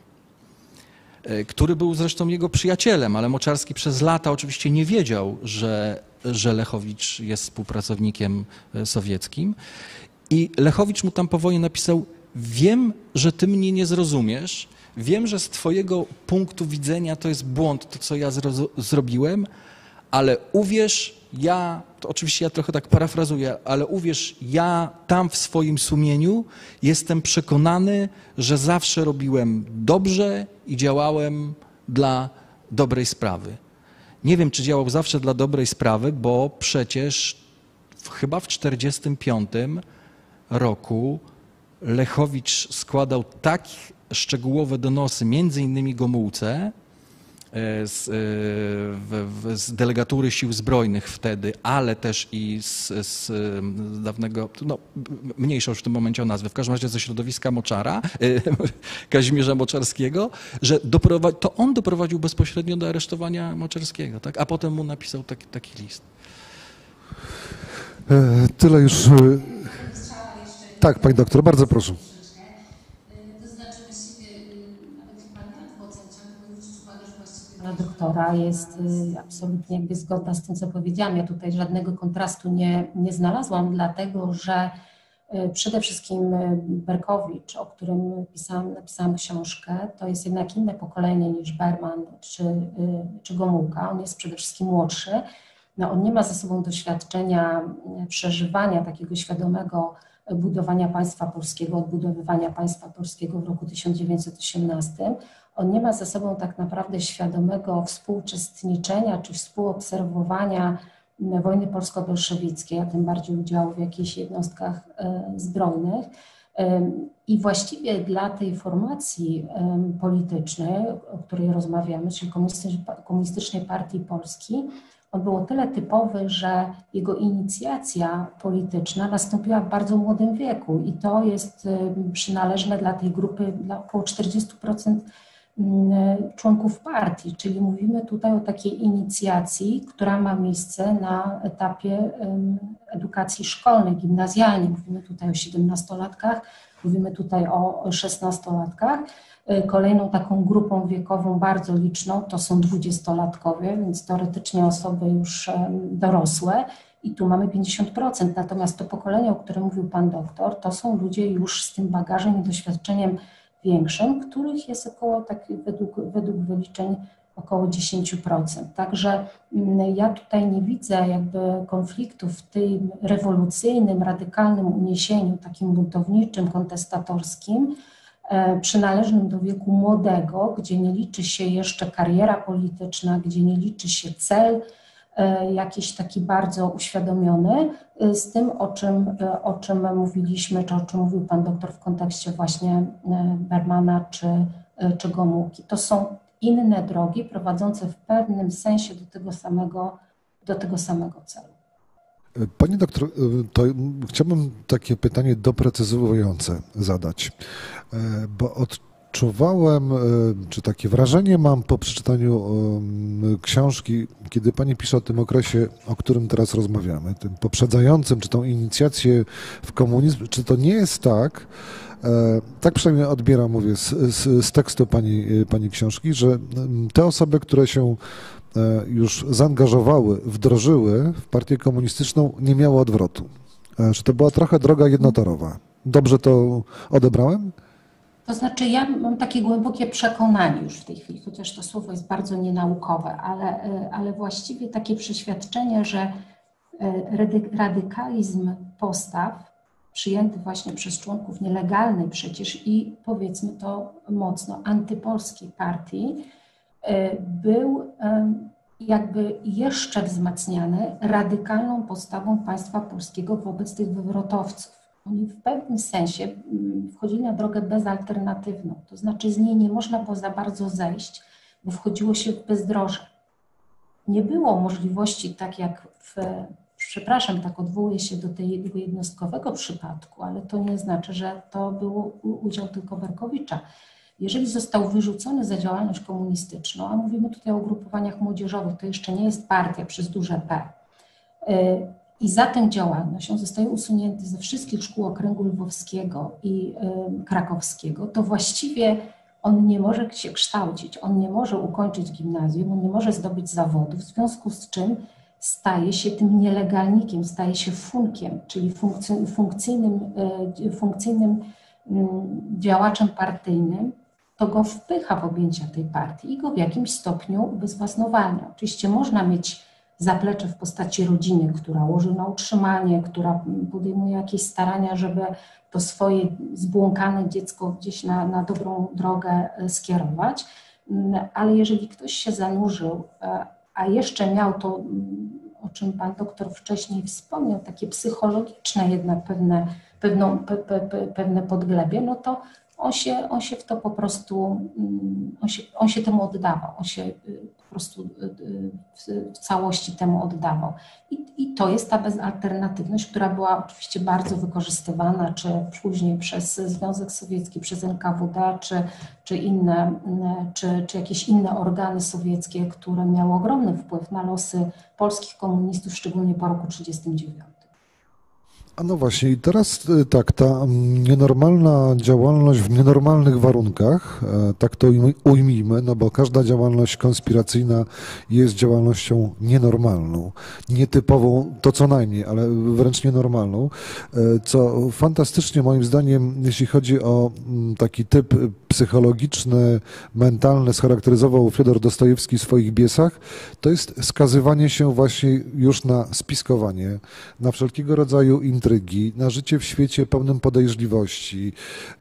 który był zresztą jego przyjacielem, ale Moczarski przez lata oczywiście nie wiedział, że, że Lechowicz jest współpracownikiem sowieckim. I Lechowicz mu tam po wojnie napisał: wiem, że ty mnie nie zrozumiesz, wiem, że z twojego punktu widzenia to jest błąd, to co ja zro zrobiłem, ale uwierz, ja, to oczywiście ja trochę tak parafrazuję, ale uwierz, ja tam w swoim sumieniu jestem przekonany, że zawsze robiłem dobrze i działałem dla dobrej sprawy. Nie wiem, czy działał zawsze dla dobrej sprawy, bo przecież w, chyba w tysiąc dziewięćset czterdziestym piątym roku Lechowicz składał tak szczegółowe donosy, między innymi Gomułce z, z delegatury sił zbrojnych wtedy, ale też i z, z dawnego, no mniejsza już w tym momencie o nazwę, w każdym razie ze środowiska Moczara, Kazimierza Moczarskiego, że doprowadzi, to on doprowadził bezpośrednio do aresztowania Moczarskiego, tak? A potem mu napisał taki, taki list. Tyle już... Tak, pani doktor, bardzo proszę. To znaczy właściwie, nawet jak pani tak oceniam, zwrócić uwagę, że właściwie pana doktora jest absolutnie jakby zgodna z tym, co powiedziałam. Ja tutaj żadnego kontrastu nie, nie znalazłam, dlatego że przede wszystkim Berkowicz, o którym pisałam, napisałam książkę, to jest jednak inne pokolenie niż Berman czy, czy Gomułka. On jest przede wszystkim młodszy. No, on nie ma za sobą doświadczenia przeżywania takiego świadomego budowania państwa polskiego, odbudowywania państwa polskiego w roku tysiąc dziewięćset osiemnastym. On nie ma za sobą tak naprawdę świadomego współuczestniczenia czy współobserwowania wojny polsko-bolszewickiej, a tym bardziej udziału w jakichś jednostkach zbrojnych. I właściwie dla tej formacji politycznej, o której rozmawiamy, czyli Komunistycznej Partii Polski, on był o tyle typowy, że jego inicjacja polityczna nastąpiła w bardzo młodym wieku i to jest przynależne dla tej grupy, dla około czterdziestu procent członków partii, czyli mówimy tutaj o takiej inicjacji, która ma miejsce na etapie edukacji szkolnej, gimnazjalnej. Mówimy tutaj o siedemnastolatkach, mówimy tutaj o szesnastolatkach. Kolejną taką grupą wiekową bardzo liczną to są dwudziestolatkowie, więc teoretycznie osoby już dorosłe i tu mamy pięćdziesiąt procent. Natomiast to pokolenie, o którym mówił pan doktor, to są ludzie już z tym bagażem i doświadczeniem większym, których jest około, tak według, według wyliczeń, około dziesięć procent. Także ja tutaj nie widzę jakby konfliktów w tym rewolucyjnym, radykalnym uniesieniu, takim buntowniczym, kontestatorskim, przynależnym do wieku młodego, gdzie nie liczy się jeszcze kariera polityczna, gdzie nie liczy się cel jakiś taki bardzo uświadomiony, z tym, o czym, o czym mówiliśmy, czy o czym mówił pan doktor w kontekście właśnie Bermana czy, czy Gomułki. To są inne drogi prowadzące w pewnym sensie do tego samego, do tego samego celu. Panie doktor, to chciałbym takie pytanie doprecyzowujące zadać, bo odczuwałem, czy takie wrażenie mam po przeczytaniu książki, kiedy pani pisze o tym okresie, o którym teraz rozmawiamy, tym poprzedzającym, czy tą inicjację w komunizm, czy to nie jest tak, tak przynajmniej odbieram, mówię, z, z, z tekstu pani, pani książki, że te osoby, które się już zaangażowały, wdrożyły w partię komunistyczną, nie miały odwrotu. Czy to była trochę droga jednotorowa? Dobrze to odebrałem? To znaczy ja mam takie głębokie przekonanie już w tej chwili, chociaż to słowo jest bardzo nienaukowe, ale, ale właściwie takie przeświadczenie, że radykalizm postaw przyjęty właśnie przez członków nielegalnej przecież i powiedzmy to mocno antypolskiej partii był jakby jeszcze wzmacniany radykalną postawą państwa polskiego wobec tych wywrotowców. Oni w pewnym sensie wchodzili na drogę bezalternatywną, to znaczy z niej nie można było za bardzo zejść, bo wchodziło się w bezdroże. Nie było możliwości, tak jak w, przepraszam, tak odwołuję się do tego jednostkowego przypadku, ale to nie znaczy, że to był udział tylko Berkowicza. Jeżeli został wyrzucony za działalność komunistyczną, a mówimy tutaj o ugrupowaniach młodzieżowych, to jeszcze nie jest partia przez duże P, i za tę działalność on zostaje usunięty ze wszystkich szkół okręgu lwowskiego i krakowskiego, to właściwie on nie może się kształcić, on nie może ukończyć gimnazjum, on nie może zdobyć zawodu, w związku z czym staje się tym nielegalnikiem, staje się funkiem, czyli funkcy, funkcyjnym, funkcyjnym działaczem partyjnym, to go wpycha w objęcia tej partii i go w jakimś stopniu ubezwłasnowolnia. Oczywiście można mieć zaplecze w postaci rodziny, która łoży na utrzymanie, która podejmuje jakieś starania, żeby to swoje zbłąkane dziecko gdzieś na, na dobrą drogę skierować, ale jeżeli ktoś się zanurzył, a jeszcze miał to, o czym pan doktor wcześniej wspomniał, takie psychologiczne jednak pewne, pewną, pe, pe, pewne podglebie, no to on się, on się w to po prostu, on się, on się temu oddawał, on się po prostu w całości temu oddawał. I, i to jest ta bezalternatywność, która była oczywiście bardzo wykorzystywana, czy później przez Związek Sowiecki, przez N K W D, czy, czy, inne, czy, czy jakieś inne organy sowieckie, które miały ogromny wpływ na losy polskich komunistów, szczególnie po roku tysiąc dziewięćset trzydziestym dziewiątym. A no właśnie, i teraz tak, ta nienormalna działalność w nienormalnych warunkach, tak to ujmijmy, no bo każda działalność konspiracyjna jest działalnością nienormalną, nietypową, to co najmniej, ale wręcz nienormalną, co fantastycznie moim zdaniem, jeśli chodzi o taki typ psychologiczny, mentalny, scharakteryzował Fiodor Dostojewski w swoich Biesach, to jest skazywanie się właśnie już na spiskowanie, na wszelkiego rodzaju intrygi, na życie w świecie pełnym podejrzliwości,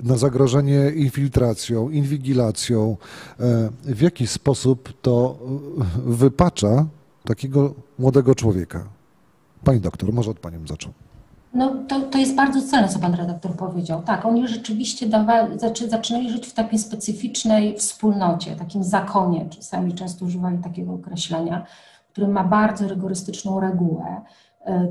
na zagrożenie infiltracją, inwigilacją. W jaki sposób to wypacza takiego młodego człowieka? Pani doktor, może od panią zaczął. No to, to jest bardzo celne, co pan redaktor powiedział. Tak, oni rzeczywiście dawali, zaczy, zaczynali żyć w takiej specyficznej wspólnocie, takim zakonie, czasami często używali takiego określenia, który ma bardzo rygorystyczną regułę,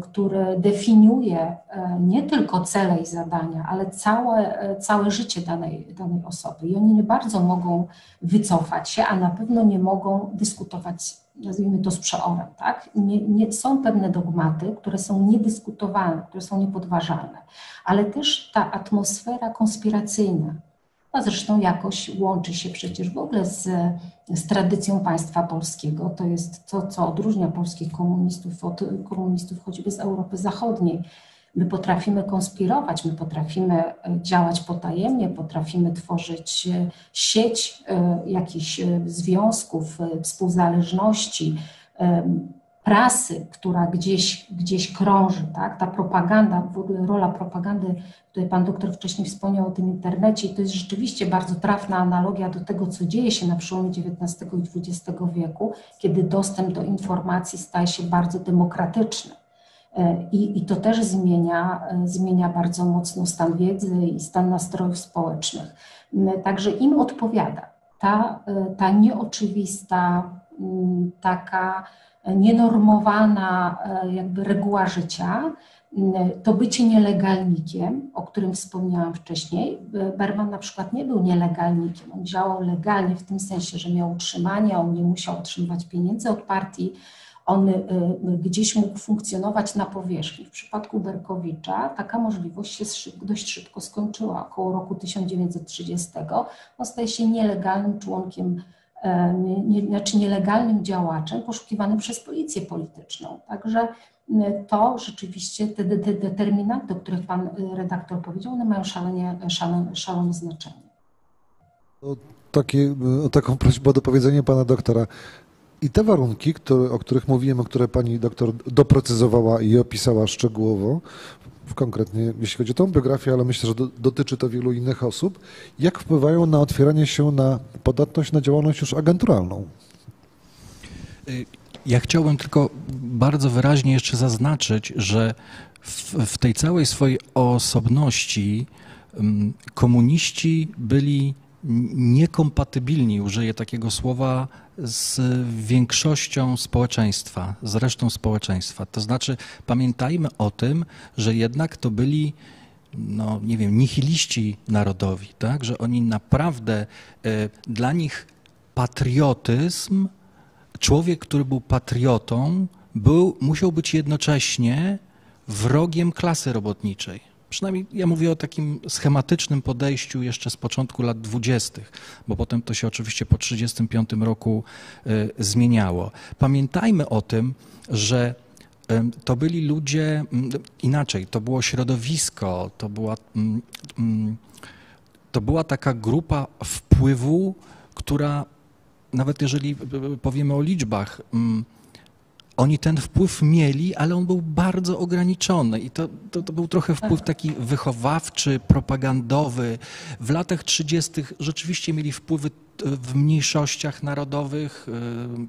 który definiuje nie tylko cele i zadania, ale całe, całe życie danej, danej osoby. I oni nie bardzo mogą wycofać się, a na pewno nie mogą dyskutować, nazwijmy to z przeorem, tak? Nie, nie, są pewne dogmaty, które są niedyskutowalne, które są niepodważalne, ale też ta atmosfera konspiracyjna, no zresztą jakoś łączy się przecież w ogóle z, z tradycją państwa polskiego. To jest to, co odróżnia polskich komunistów od komunistów choćby z Europy Zachodniej. My potrafimy konspirować, my potrafimy działać potajemnie, potrafimy tworzyć sieć jakichś związków, współzależności, prasy, która gdzieś, gdzieś krąży, tak? Ta propaganda, w ogóle rola propagandy, tutaj pan doktor wcześniej wspomniał o tym internecie i to jest rzeczywiście bardzo trafna analogia do tego, co dzieje się na przełomie dziewiętnastego i dwudziestego wieku, kiedy dostęp do informacji staje się bardzo demokratyczny. I, i to też zmienia, zmienia bardzo mocno stan wiedzy i stan nastrojów społecznych. Także im odpowiada ta, ta nieoczywista, taka nienormowana jakby reguła życia, to bycie nielegalnikiem, o którym wspomniałam wcześniej. Berman na przykład nie był nielegalnikiem, on działał legalnie w tym sensie, że miał utrzymanie, on nie musiał otrzymywać pieniędzy od partii, on gdzieś mógł funkcjonować na powierzchni. W przypadku Berkowicza taka możliwość się dość szybko skończyła, około roku tysiąc dziewięćset trzydziestego. On staje się nielegalnym członkiem, nie, znaczy nielegalnym działaczem poszukiwanym przez policję polityczną. Także to rzeczywiście, te, te determinanty, o których pan redaktor powiedział, one mają szalenie, szalone, szalone znaczenie. O, takie, o taką prośbę o dopowiedzenie pana doktora. I te warunki, które, o których mówiłem, o które pani doktor doprecyzowała i opisała szczegółowo, konkretnie jeśli chodzi o tą biografię, ale myślę, że do, dotyczy to wielu innych osób, jak wpływają na otwieranie się na podatność, na działalność już agenturalną? Ja chciałbym tylko bardzo wyraźnie jeszcze zaznaczyć, że w, w tej całej swojej osobności komuniści byli niekompatybilni, użyję takiego słowa, z większością społeczeństwa, z resztą społeczeństwa. To znaczy pamiętajmy o tym, że jednak to byli, no nie wiem, nihiliści narodowi, tak? Że oni naprawdę, dla nich patriotyzm, człowiek, który był patriotą, był, musiał być jednocześnie wrogiem klasy robotniczej. Przynajmniej ja mówię o takim schematycznym podejściu jeszcze z początku lat dwudziestych, bo potem to się oczywiście po tysiąc dziewięćset trzydziestym piątym roku zmieniało. Pamiętajmy o tym, że to byli ludzie, inaczej, to było środowisko, to była, to była taka grupa wpływu, która, nawet jeżeli powiemy o liczbach, oni ten wpływ mieli, ale on był bardzo ograniczony i to, to, to był trochę wpływ taki wychowawczy, propagandowy. W latach trzydziestych rzeczywiście mieli wpływy w mniejszościach narodowych,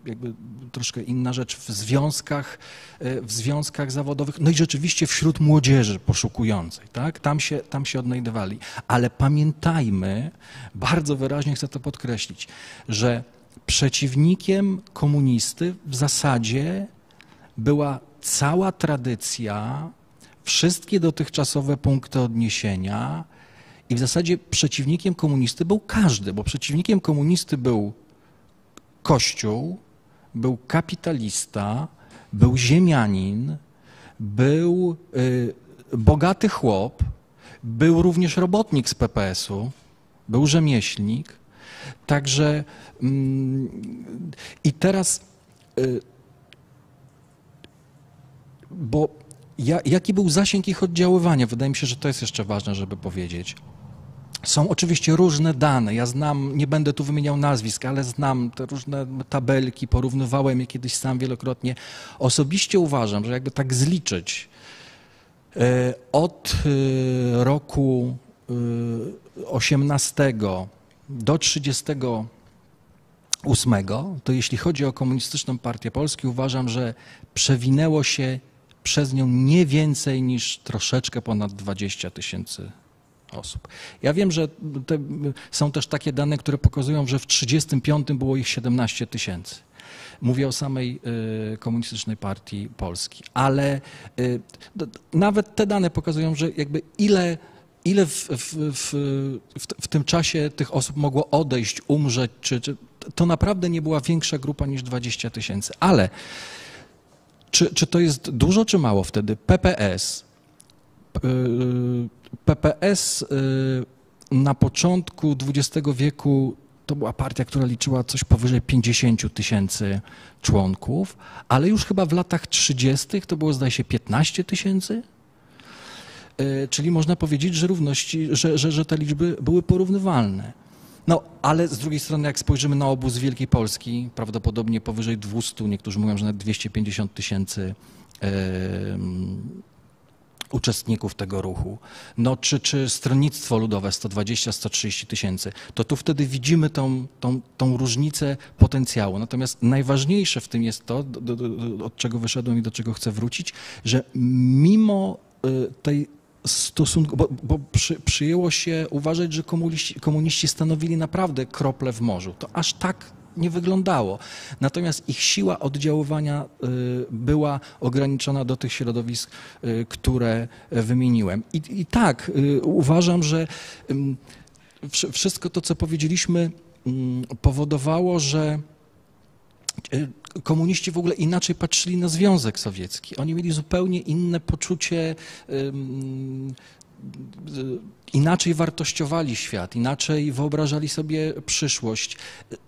jakby troszkę inna rzecz, w związkach, w związkach zawodowych, no i rzeczywiście wśród młodzieży poszukującej, tak? Tam się, tam się odnajdywali. Ale pamiętajmy, bardzo wyraźnie chcę to podkreślić, że przeciwnikiem komunisty w zasadzie była cała tradycja, wszystkie dotychczasowe punkty odniesienia i w zasadzie przeciwnikiem komunisty był każdy, bo przeciwnikiem komunisty był Kościół, był kapitalista, był ziemianin, był y, bogaty chłop, był również robotnik z P P S-u, był rzemieślnik. Także mm, i teraz... Y, Bo jaki był zasięg ich oddziaływania? Wydaje mi się, że to jest jeszcze ważne, żeby powiedzieć. Są oczywiście różne dane. Ja znam, nie będę tu wymieniał nazwisk, ale znam te różne tabelki, porównywałem je kiedyś sam wielokrotnie. Osobiście uważam, że jakby tak zliczyć, od roku osiemnastego do trzydziestego ósmego, to jeśli chodzi o Komunistyczną Partię Polski, uważam, że przewinęło się przez nią nie więcej niż troszeczkę ponad dwadzieścia tysięcy osób. Ja wiem, że te są też takie dane, które pokazują, że w tysiąc dziewięćset trzydziestym piątym było ich siedemnaście tysięcy. Mówię o samej Komunistycznej Partii Polski, ale nawet te dane pokazują, że jakby ile, ile w, w, w, w, w tym czasie tych osób mogło odejść, umrzeć, czy, czy to naprawdę nie była większa grupa niż dwadzieścia tysięcy, ale Czy, czy to jest dużo, czy mało wtedy? P P S. P P S na początku dwudziestego wieku to była partia, która liczyła coś powyżej pięćdziesiąt tysięcy członków, ale już chyba w latach trzydziestych to było, zdaje się, piętnaście tysięcy. Czyli można powiedzieć, że, równości, że, że, że te liczby były porównywalne. No, ale z drugiej strony, jak spojrzymy na obóz Wielkiej Polski, prawdopodobnie powyżej dwustu, niektórzy mówią, że nawet dwieście pięćdziesiąt tysięcy yy, uczestników tego ruchu, no czy, czy Stronnictwo Ludowe sto dwadzieścia do stu trzydziestu tysięcy, to tu wtedy widzimy tą, tą, tą różnicę potencjału. Natomiast najważniejsze w tym jest to, do, do, do, od czego wyszedłem i do czego chcę wrócić, że mimo yy, tej stosunku, bo, bo przy, przyjęło się uważać, że komuniści, komuniści stanowili naprawdę krople w morzu. To aż tak nie wyglądało. Natomiast ich siła oddziaływania była ograniczona do tych środowisk, które wymieniłem. I, i tak, uważam, że wszystko to, co powiedzieliśmy, powodowało, że komuniści w ogóle inaczej patrzyli na Związek Sowiecki. Oni mieli zupełnie inne poczucie, inaczej wartościowali świat, inaczej wyobrażali sobie przyszłość.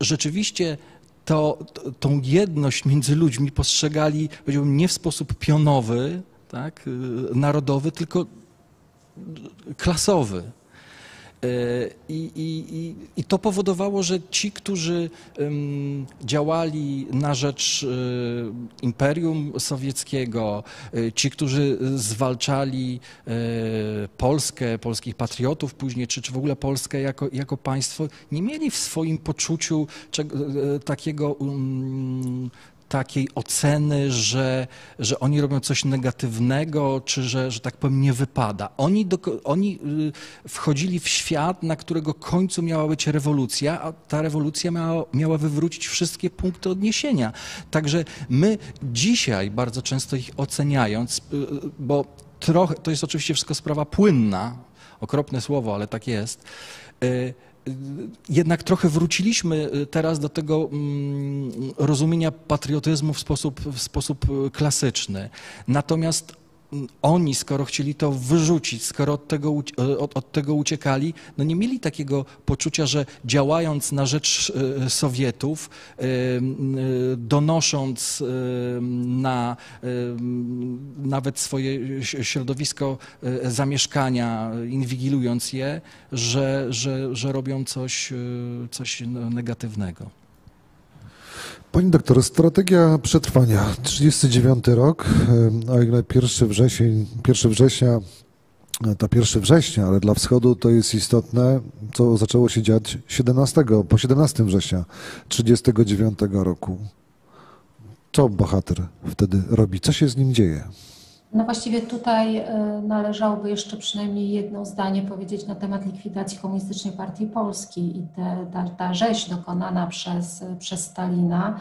Rzeczywiście to, tą jedność między ludźmi postrzegali, powiedziałbym, nie w sposób pionowy, tak, narodowy, tylko klasowy. I, i, I to powodowało, że ci, którzy działali na rzecz Imperium Sowieckiego, ci, którzy zwalczali Polskę, polskich patriotów później, czy, czy w ogóle Polskę jako, jako państwo, nie mieli w swoim poczuciu czego, takiego... Um, takiej oceny, że, że oni robią coś negatywnego, czy że, że tak powiem, nie wypada. Oni, do, oni wchodzili w świat, na którego końcu miała być rewolucja, a ta rewolucja miała, miała wywrócić wszystkie punkty odniesienia. Także my dzisiaj bardzo często ich oceniając, bo trochę, to jest oczywiście wszystko sprawa płynna, okropne słowo, ale tak jest, jednak trochę wróciliśmy teraz do tego rozumienia patriotyzmu w sposób, w sposób klasyczny. Natomiast oni, skoro chcieli to wyrzucić, skoro od tego, od, od tego uciekali, no nie mieli takiego poczucia, że działając na rzecz Sowietów, donosząc na nawet swoje środowisko zamieszkania, inwigilując je, że, że, że robią coś, coś negatywnego. Pani doktor, strategia przetrwania, trzydziesty dziewiąty rok, a ile pierwszy wrzesień, pierwszy września, to pierwszy września, ale dla wschodu to jest istotne, co zaczęło się dziać siedemnastego, po siedemnastego września trzydziestego dziewiątego roku. Co bohater wtedy robi? Co się z nim dzieje? No właściwie tutaj należałoby jeszcze przynajmniej jedno zdanie powiedzieć na temat likwidacji Komunistycznej Partii Polski i te, ta, ta rzeź dokonana przez, przez Stalina.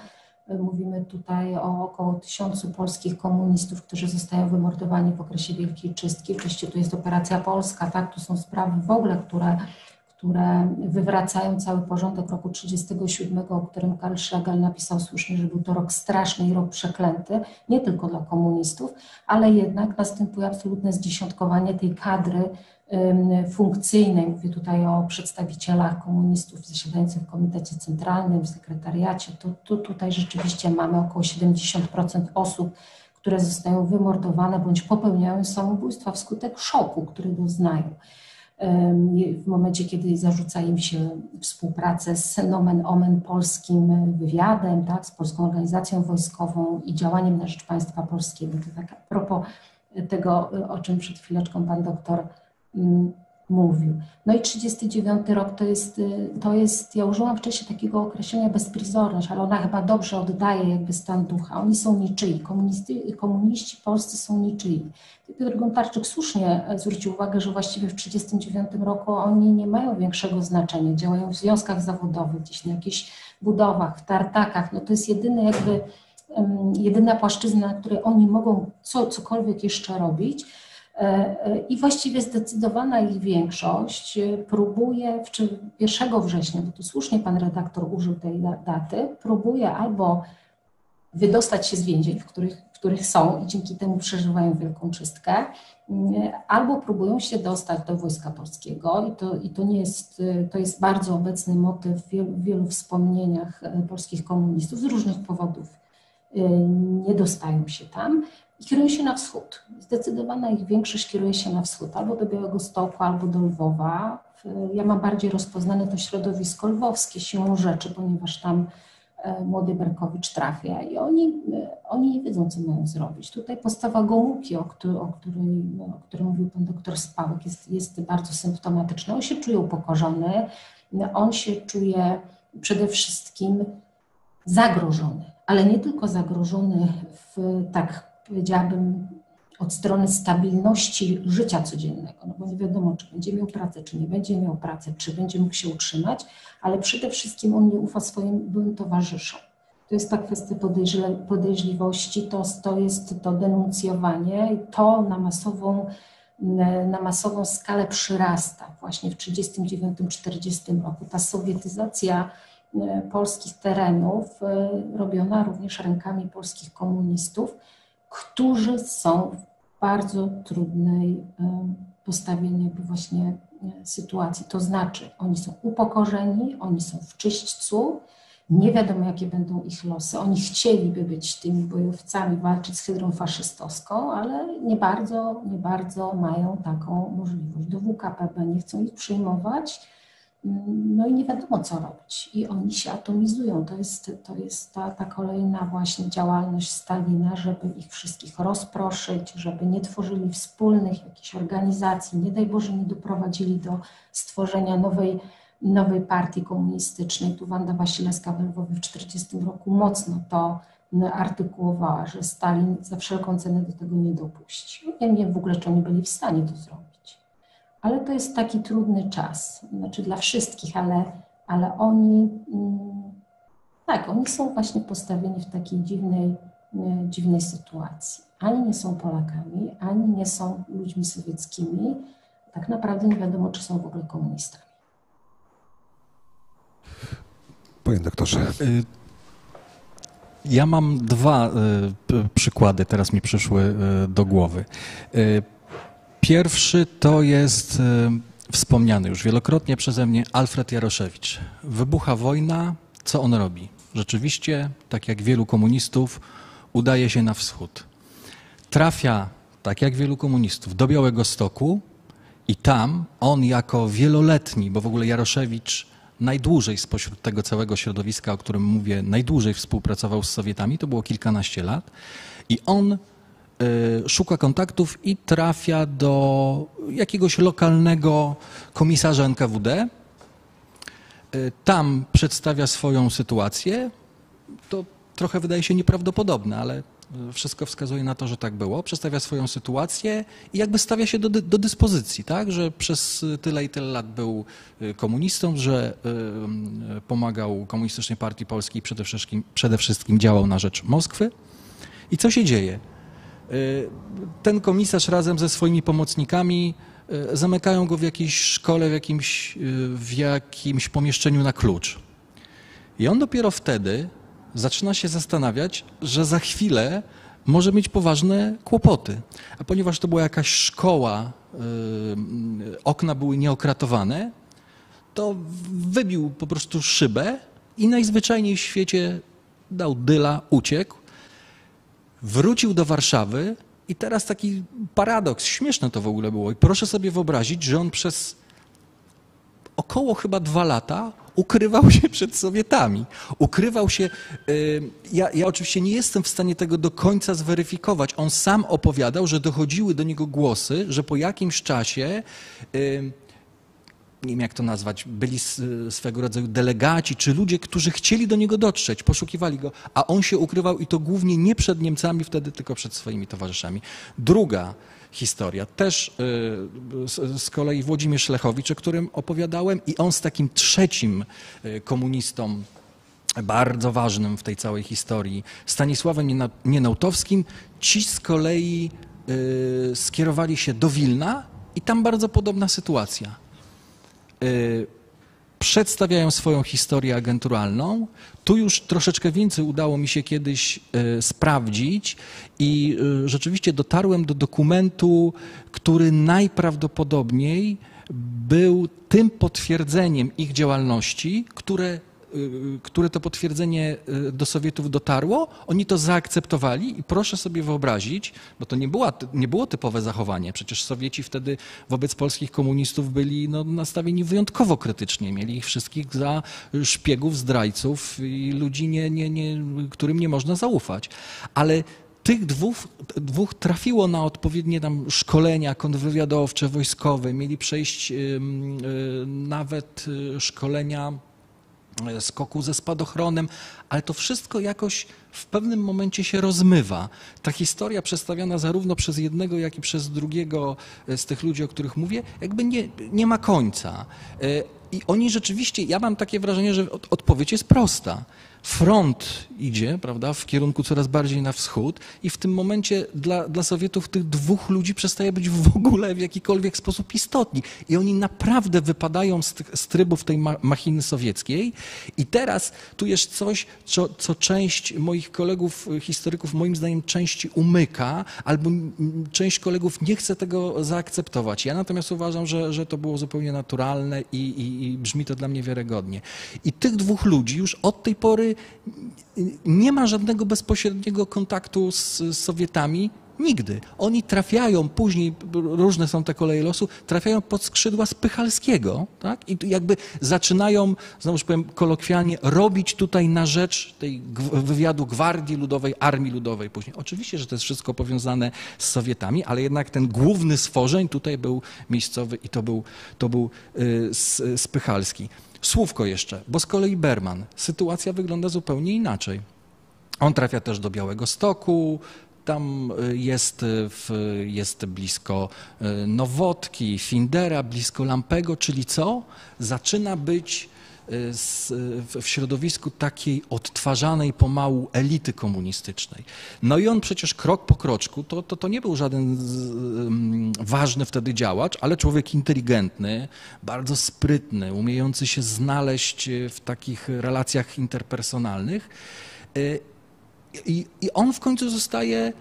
Mówimy tutaj o około tysiącu polskich komunistów, którzy zostają wymordowani w okresie Wielkiej Czystki. Oczywiście tu jest operacja polska, tak? Tu są sprawy w ogóle, które, które wywracają cały porządek roku tysiąc dziewięćset trzydziestego siódmego, o którym Karl Schlegel napisał słusznie, że był to rok straszny i rok przeklęty, nie tylko dla komunistów, ale jednak następuje absolutne zdziesiątkowanie tej kadry funkcyjnej. Mówię tutaj o przedstawicielach komunistów zasiadających w Komitecie Centralnym, w sekretariacie. Tu, tu, tutaj rzeczywiście mamy około siedemdziesiąt procent osób, które zostają wymordowane bądź popełniają samobójstwa wskutek szoku, który doznają w momencie, kiedy zarzuca im się współpracę z nomen omen polskim wywiadem, tak, z Polską Organizacją Wojskową i działaniem na rzecz państwa polskiego. To tak a propos tego, o czym przed chwileczką pan doktor mm, mówił. No i trzydziesty dziewiąty rok to jest, to jest, ja użyłam wcześniej takiego określenia bezprizorność, ale ona chyba dobrze oddaje jakby stan ducha. Oni są niczyi, komuniści, komuniści polscy są niczyi. Piotr Gontarczyk słusznie zwrócił uwagę, że właściwie w tysiąc dziewięćset trzydziestym dziewiątym roku oni nie mają większego znaczenia, działają w związkach zawodowych, gdzieś na jakichś budowach, w tartakach, no to jest jedyny jakby, jedyna płaszczyzna, na której oni mogą co, cokolwiek jeszcze robić. I właściwie zdecydowana ich większość próbuje, czy pierwszego września, bo tu słusznie pan redaktor użył tej daty, próbuje albo wydostać się z więzień, w których, w których są i dzięki temu przeżywają wielką czystkę, albo próbują się dostać do Wojska Polskiego i to, i to nie jest, to jest bardzo obecny motyw w wielu, wielu wspomnieniach polskich komunistów z różnych powodów. Nie dostają się tam i kierują się na wschód. Zdecydowana ich większość kieruje się na wschód, albo do Białegostoku, albo do Lwowa. Ja mam bardziej rozpoznane to środowisko lwowskie siłą rzeczy, ponieważ tam młody Berkowicz trafia i oni, oni nie wiedzą, co mają zrobić. Tutaj postawa Gomułki, o której, o której, o której mówił pan doktor Spałek, jest, jest bardzo symptomatyczna. On się czuje upokorzony, on się czuje przede wszystkim zagrożony, ale nie tylko zagrożony w, tak powiedziałabym, od strony stabilności życia codziennego, no bo nie wiadomo, czy będzie miał pracę, czy nie będzie miał pracy, czy będzie mógł się utrzymać, ale przede wszystkim on nie ufa swoim byłym towarzyszom. To jest ta kwestia podejrzliwości, to, to jest to denuncjowanie, to na masową, na masową skalę przyrasta właśnie w tysiąc dziewięćset trzydziestym dziewiątym do czterdziestego roku. Ta sowietyzacja polskich terenów robiona również rękami polskich komunistów, którzy są w bardzo trudnej postawie jakby właśnie sytuacji. To znaczy oni są upokorzeni, oni są w czyśćcu, nie wiadomo jakie będą ich losy. Oni chcieliby być tymi bojowcami, walczyć z hydrą faszystowską, ale nie bardzo, nie bardzo mają taką możliwość. Do W K P B nie chcą ich przyjmować, no i nie wiadomo co robić. I oni się atomizują. To jest, to jest ta, ta kolejna właśnie działalność Stalina, żeby ich wszystkich rozproszyć, żeby nie tworzyli wspólnych jakichś organizacji, nie daj Boże nie doprowadzili do stworzenia nowej nowej partii komunistycznej. Tu Wanda Wasilewska we Lwowie w czterdziestym roku mocno to artykułowała, że Stalin za wszelką cenę do tego nie dopuścił. Ja nie wiem w ogóle, czy oni byli w stanie to zrobić. Ale to jest taki trudny czas, znaczy dla wszystkich, ale, ale oni, tak, oni są właśnie postawieni w takiej dziwnej, dziwnej sytuacji. Ani nie są Polakami, ani nie są ludźmi sowieckimi. Tak naprawdę nie wiadomo, czy są w ogóle komunistami. Panie doktorze, ja mam dwa przykłady, teraz mi przyszły do głowy. Pierwszy to jest wspomniany już wielokrotnie przeze mnie Alfred Jaroszewicz. Wybucha wojna, co on robi? Rzeczywiście, tak jak wielu komunistów, udaje się na wschód. Trafia, tak jak wielu komunistów, do Białegostoku i tam on jako wieloletni, bo w ogóle Jaroszewicz najdłużej spośród tego całego środowiska, o którym mówię, najdłużej współpracował z Sowietami, to było kilkanaście lat. I on y, szuka kontaktów i trafia do jakiegoś lokalnego komisarza N K W D. Y, tam przedstawia swoją sytuację. To trochę wydaje się nieprawdopodobne, ale wszystko wskazuje na to, że tak było. Przedstawia swoją sytuację i jakby stawia się do, do dyspozycji, tak? Że przez tyle i tyle lat był komunistą, że pomagał Komunistycznej Partii Polskiej i przede wszystkim, przede wszystkim działał na rzecz Moskwy. I co się dzieje? Ten komisarz razem ze swoimi pomocnikami zamykają go w jakiejś szkole, w jakimś, w jakimś pomieszczeniu na klucz. I on dopiero wtedy zaczyna się zastanawiać, że za chwilę może mieć poważne kłopoty. A ponieważ to była jakaś szkoła, yy, okna były nieokratowane, to wybił po prostu szybę i najzwyczajniej w świecie dał dyla, uciekł. Wrócił do Warszawy i teraz taki paradoks, śmieszne to w ogóle było. I proszę sobie wyobrazić, że on przez około chyba dwa lata ukrywał się przed Sowietami. Ukrywał się... Ja, ja oczywiście nie jestem w stanie tego do końca zweryfikować. On sam opowiadał, że dochodziły do niego głosy, że po jakimś czasie, nie wiem jak to nazwać, byli swego rodzaju delegaci czy ludzie, którzy chcieli do niego dotrzeć, poszukiwali go, a on się ukrywał i to głównie nie przed Niemcami wtedy, tylko przed swoimi towarzyszami. Druga historia. Też z kolei Włodzimierz Lechowicz, o którym opowiadałem, i on z takim trzecim komunistą, bardzo ważnym w tej całej historii, Stanisławem Nienautowskim, ci z kolei skierowali się do Wilna i tam bardzo podobna sytuacja. Przedstawiają swoją historię agenturalną. Tu już troszeczkę więcej udało mi się kiedyś sprawdzić i rzeczywiście dotarłem do dokumentu, który najprawdopodobniej był tym potwierdzeniem ich działalności, które, które to potwierdzenie do Sowietów dotarło. Oni to zaakceptowali i proszę sobie wyobrazić, bo to nie, była, nie było typowe zachowanie. Przecież Sowieci wtedy wobec polskich komunistów byli no, nastawieni wyjątkowo krytycznie. Mieli ich wszystkich za szpiegów, zdrajców i ludzi, nie, nie, nie, którym nie można zaufać. Ale tych dwóch, dwóch trafiło na odpowiednie tam szkolenia kontrwywiadowcze, wojskowe. Mieli przejść nawet szkolenia skoku ze spadochronem, ale to wszystko jakoś w pewnym momencie się rozmywa. Ta historia przedstawiana zarówno przez jednego, jak i przez drugiego z tych ludzi, o których mówię, jakby nie, nie ma końca. I oni rzeczywiście, ja mam takie wrażenie, że odpowiedź jest prosta. Front idzie, prawda, w kierunku coraz bardziej na wschód i w tym momencie dla, dla Sowietów tych dwóch ludzi przestaje być w ogóle w jakikolwiek sposób istotni. I oni naprawdę wypadają z, z trybów tej machiny sowieckiej. I teraz tu jest coś, co, co część moich kolegów historyków, moim zdaniem części umyka, albo część kolegów nie chce tego zaakceptować. Ja natomiast uważam, że, że to było zupełnie naturalne i, i, i brzmi to dla mnie wiarygodnie. I tych dwóch ludzi już od tej pory nie ma żadnego bezpośredniego kontaktu z, z Sowietami nigdy. Oni trafiają później, różne są te koleje losu, trafiają pod skrzydła Spychalskiego, tak? I jakby zaczynają, znowuż powiem kolokwialnie, robić tutaj na rzecz tej wywiadu Gwardii Ludowej, Armii Ludowej później. Oczywiście, że to jest wszystko powiązane z Sowietami, ale jednak ten główny stworzeń tutaj był miejscowy i to był, to był yy, Spychalski. Słówko jeszcze, bo z kolei Berman. Sytuacja wygląda zupełnie inaczej. On trafia też do Białegostoku, tam jest, w, jest blisko Nowotki, Findera, blisko Lampego, czyli co? Zaczyna być w środowisku takiej odtwarzanej pomału elity komunistycznej. No i on przecież krok po kroczku, to, to, to nie był żaden z, ważny wtedy działacz, ale człowiek inteligentny, bardzo sprytny, umiejący się znaleźć w takich relacjach interpersonalnych. I, i on w końcu zostaje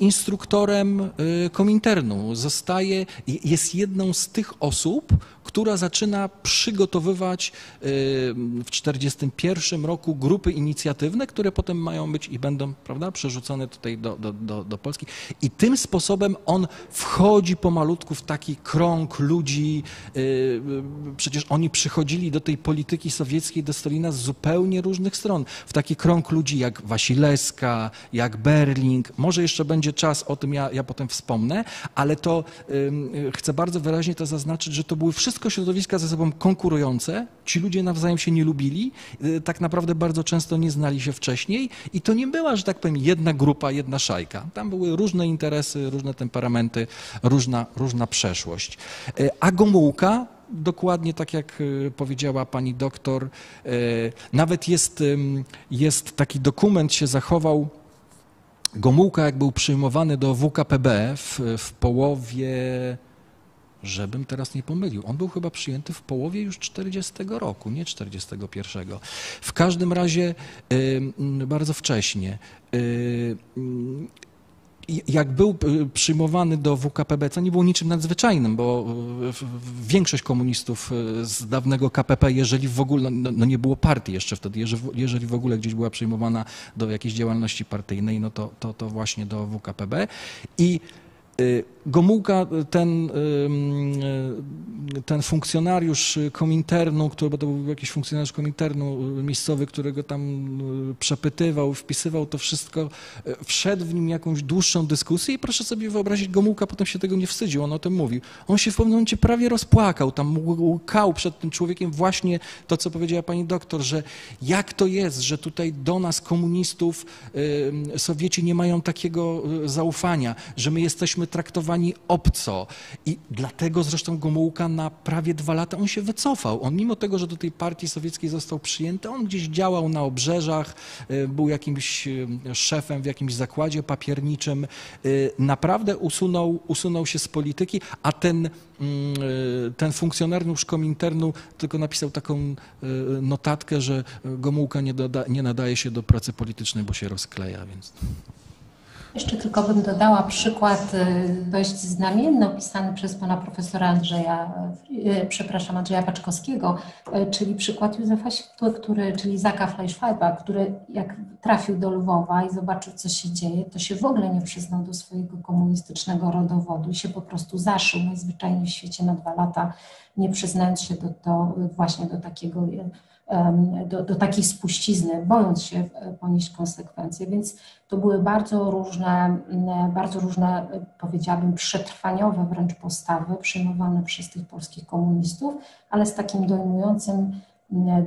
instruktorem Kominternu, zostaje, jest jedną z tych osób, która zaczyna przygotowywać w tysiąc dziewięćset czterdziestym pierwszym roku grupy inicjatywne, które potem mają być i będą, prawda, przerzucone tutaj do, do, do, do Polski. I tym sposobem on wchodzi pomalutku w taki krąg ludzi. Przecież oni przychodzili do tej polityki sowieckiej, do Stalina z zupełnie różnych stron. W taki krąg ludzi jak Wasilewska, jak Berling, może jeszcze Jeszcze będzie czas, o tym ja, ja potem wspomnę, ale to yy, chcę bardzo wyraźnie to zaznaczyć, że to były wszystko środowiska ze sobą konkurujące. Ci ludzie nawzajem się nie lubili, yy, tak naprawdę bardzo często nie znali się wcześniej i to nie była, że tak powiem, jedna grupa, jedna szajka. Tam były różne interesy, różne temperamenty, różna, różna przeszłość. Yy, a Gomułka, dokładnie tak jak powiedziała pani doktor, yy, nawet jest, yy, jest taki dokument, się zachował. Gomułka, jak był przyjmowany do W K P B w, w połowie, żebym teraz nie pomylił, on był chyba przyjęty w połowie już czterdziestego roku, nie czterdziestego pierwszego. W każdym razie yy, bardzo wcześnie. Yy, Jak był przyjmowany do W K P B, co nie było niczym nadzwyczajnym, bo większość komunistów z dawnego K P P, jeżeli w ogóle, no, no nie było partii jeszcze wtedy, jeżeli w ogóle gdzieś była przyjmowana do jakiejś działalności partyjnej, no to, to, to właśnie do W K P B. I Gomułka, ten, ten funkcjonariusz Kominternu, który, bo to był jakiś funkcjonariusz Kominternu miejscowy, którego tam przepytywał, wpisywał to wszystko, wszedł w nim jakąś dłuższą dyskusję i proszę sobie wyobrazić, Gomułka potem się tego nie wstydził, on o tym mówił. On się w pewnym momencie prawie rozpłakał, tam łkał przed tym człowiekiem właśnie to, co powiedziała pani doktor, że jak to jest, że tutaj do nas komunistów Sowieci nie mają takiego zaufania, że my jesteśmy traktowani obco i dlatego zresztą Gomułka na prawie dwa lata on się wycofał. On mimo tego, że do tej partii sowieckiej został przyjęty, on gdzieś działał na obrzeżach, był jakimś szefem w jakimś zakładzie papierniczym. Naprawdę usunął, usunął się z polityki, a ten, ten funkcjonariusz Kominternu tylko napisał taką notatkę, że Gomułka nie, doda, nie nadaje się do pracy politycznej, bo się rozkleja, więc... Jeszcze tylko bym dodała przykład dość znamienny, opisany przez pana profesora Andrzeja, przepraszam, Andrzeja Paczkowskiego, czyli przykład Józefa, który, czyli Zaka Fleischweibera, który jak trafił do Lwowa i zobaczył, co się dzieje, to się w ogóle nie przyznał do swojego komunistycznego rodowodu i się po prostu zaszył najzwyczajniej w świecie na dwa lata, nie przyznając się do, do, właśnie do takiego... Do, do takiej spuścizny, bojąc się ponieść konsekwencje, więc to były bardzo różne, bardzo różne, powiedziałabym, przetrwaniowe wręcz postawy przyjmowane przez tych polskich komunistów, ale z takim dojmującym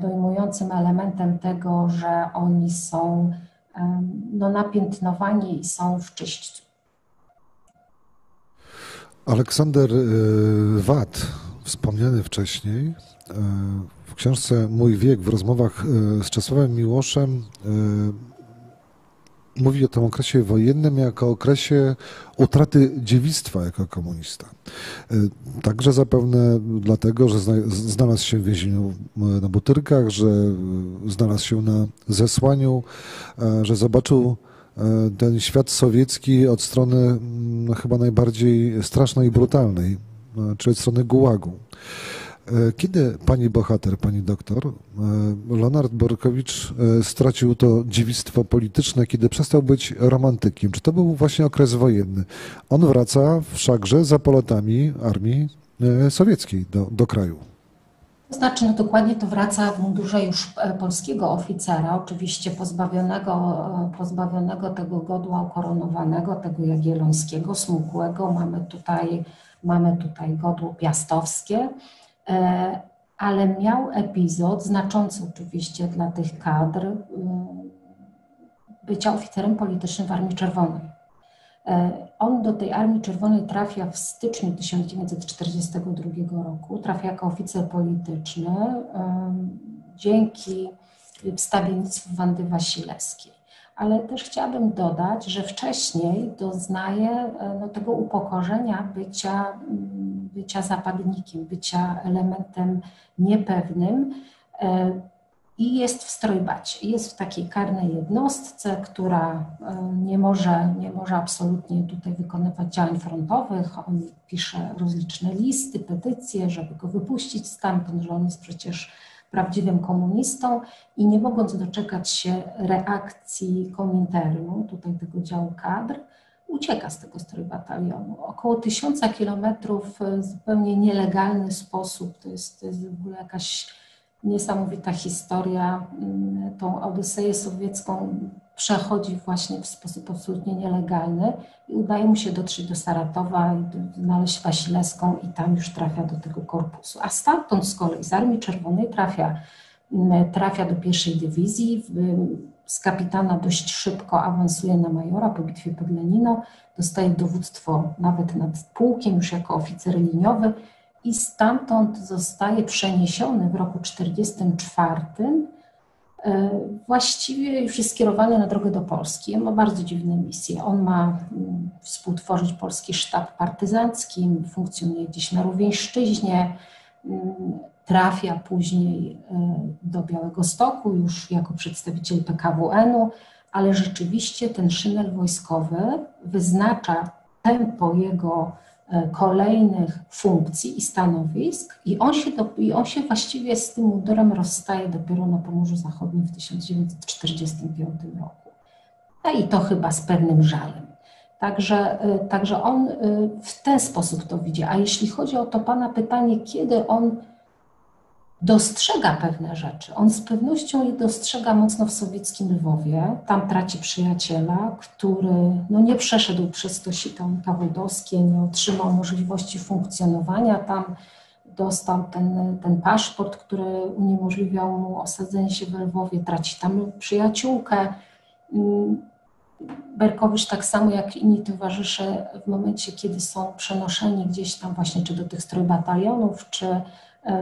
dojmującym elementem tego, że oni są no, napiętnowani i są w czyśćcu. Aleksander Wat, wspomniany wcześniej, w książce Mój wiek w rozmowach z Czesławem Miłoszem mówi o tym okresie wojennym jako okresie utraty dziewictwa jako komunista. Także zapewne dlatego, że znalazł się w więzieniu na Butyrkach, że znalazł się na zesłaniu, że zobaczył ten świat sowiecki od strony chyba najbardziej strasznej i brutalnej, czyli od strony gułagu. Kiedy pani bohater, pani doktor, Leonard Borkowicz stracił to dziewictwo polityczne, kiedy przestał być romantykiem? Czy to był właśnie okres wojenny? On wraca wszakże za polotami armii sowieckiej do, do kraju. To znaczy, no dokładnie to wraca w mundurze już polskiego oficera, oczywiście pozbawionego, pozbawionego tego godła ukoronowanego, tego jagiellońskiego, smukłego. Mamy tutaj, mamy tutaj godło piastowskie. Ale miał epizod znaczący oczywiście dla tych kadr bycia oficerem politycznym w Armii Czerwonej. On do tej Armii Czerwonej trafia w styczniu tysiąc dziewięćset czterdziestego drugiego roku, trafia jako oficer polityczny dzięki wstawiennictwu Wandy Wasilewskiej. Ale też chciałabym dodać, że wcześniej doznaje no, tego upokorzenia bycia, bycia zapadnikiem, bycia elementem niepewnym i jest w strojbacie. Jest w takiej karnej jednostce, która nie może, nie może absolutnie tutaj wykonywać działań frontowych. On pisze rozliczne listy, petycje, żeby go wypuścić stamtąd, że on jest przecież prawdziwym komunistą i nie mogąc doczekać się reakcji Kominternu, tutaj tego działu kadr, ucieka z tego strojbatalionu. Około tysiąca kilometrów w zupełnie nielegalny sposób, to jest, to jest w ogóle jakaś niesamowita historia, tą Odyseję sowiecką przechodzi właśnie w sposób absolutnie nielegalny i udaje mu się dotrzeć do Saratowa, znaleźć Wasilewską i tam już trafia do tego korpusu. A stamtąd z kolei z Armii Czerwonej trafia, trafia do pierwszej dywizji, z kapitana dość szybko awansuje na majora po bitwie pod Leniną, dostaje dowództwo nawet nad pułkiem już jako oficer liniowy i stamtąd zostaje przeniesiony w roku tysiąc dziewięćset czterdziestym czwartym. Właściwie już jest skierowany na drogę do Polski. Ma bardzo dziwne misje. On ma współtworzyć polski sztab partyzancki, funkcjonuje gdzieś na Rówieńszczyźnie, trafia później do Białegostoku już jako przedstawiciel P K W N-u, ale rzeczywiście ten szynel wojskowy wyznacza tempo jego kolejnych funkcji i stanowisk i on się, do, i on się właściwie z tym mundurem rozstaje dopiero na Pomorzu Zachodnim w tysiąc dziewięćset czterdziestym piątym roku. A i to chyba z pewnym żalem. Także, także on w ten sposób to widzi. A jeśli chodzi o to pana pytanie, kiedy on dostrzega pewne rzeczy, on z pewnością je dostrzega mocno w sowieckim Lwowie, tam traci przyjaciela, który no, nie przeszedł przez to sito N K W D-owskie, nie otrzymał możliwości funkcjonowania, tam dostał ten, ten paszport, który uniemożliwiał mu osadzenie się w Lwowie, traci tam przyjaciółkę. Berkowicz tak samo jak inni towarzysze w momencie, kiedy są przenoszeni gdzieś tam właśnie czy do tych strojbatalionów, czy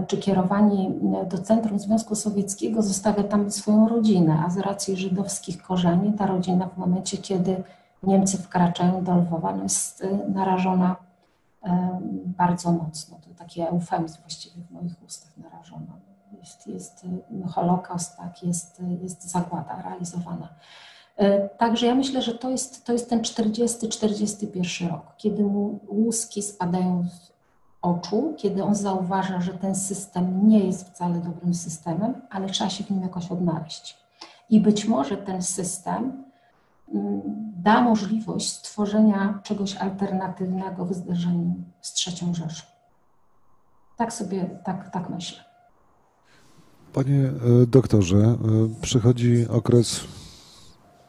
czy kierowani do Centrum Związku Sowieckiego, zostawia tam swoją rodzinę, a z racji żydowskich korzeni ta rodzina w momencie, kiedy Niemcy wkraczają do Lwowa, jest narażona bardzo mocno. To taki eufemizm właściwie w moich ustach, narażona. Jest, jest Holokaust, tak, jest, jest zagłada realizowana. Także ja myślę, że to jest, to jest ten czterdziesty czterdziesty pierwszy rok, kiedy mu łuski spadają oczu, kiedy on zauważa, że ten system nie jest wcale dobrym systemem, ale trzeba się w nim jakoś odnaleźć. I być może ten system da możliwość stworzenia czegoś alternatywnego w zderzeniu z trzecią Rzeszą. Tak sobie, tak, tak myślę. Panie doktorze, przychodzi okres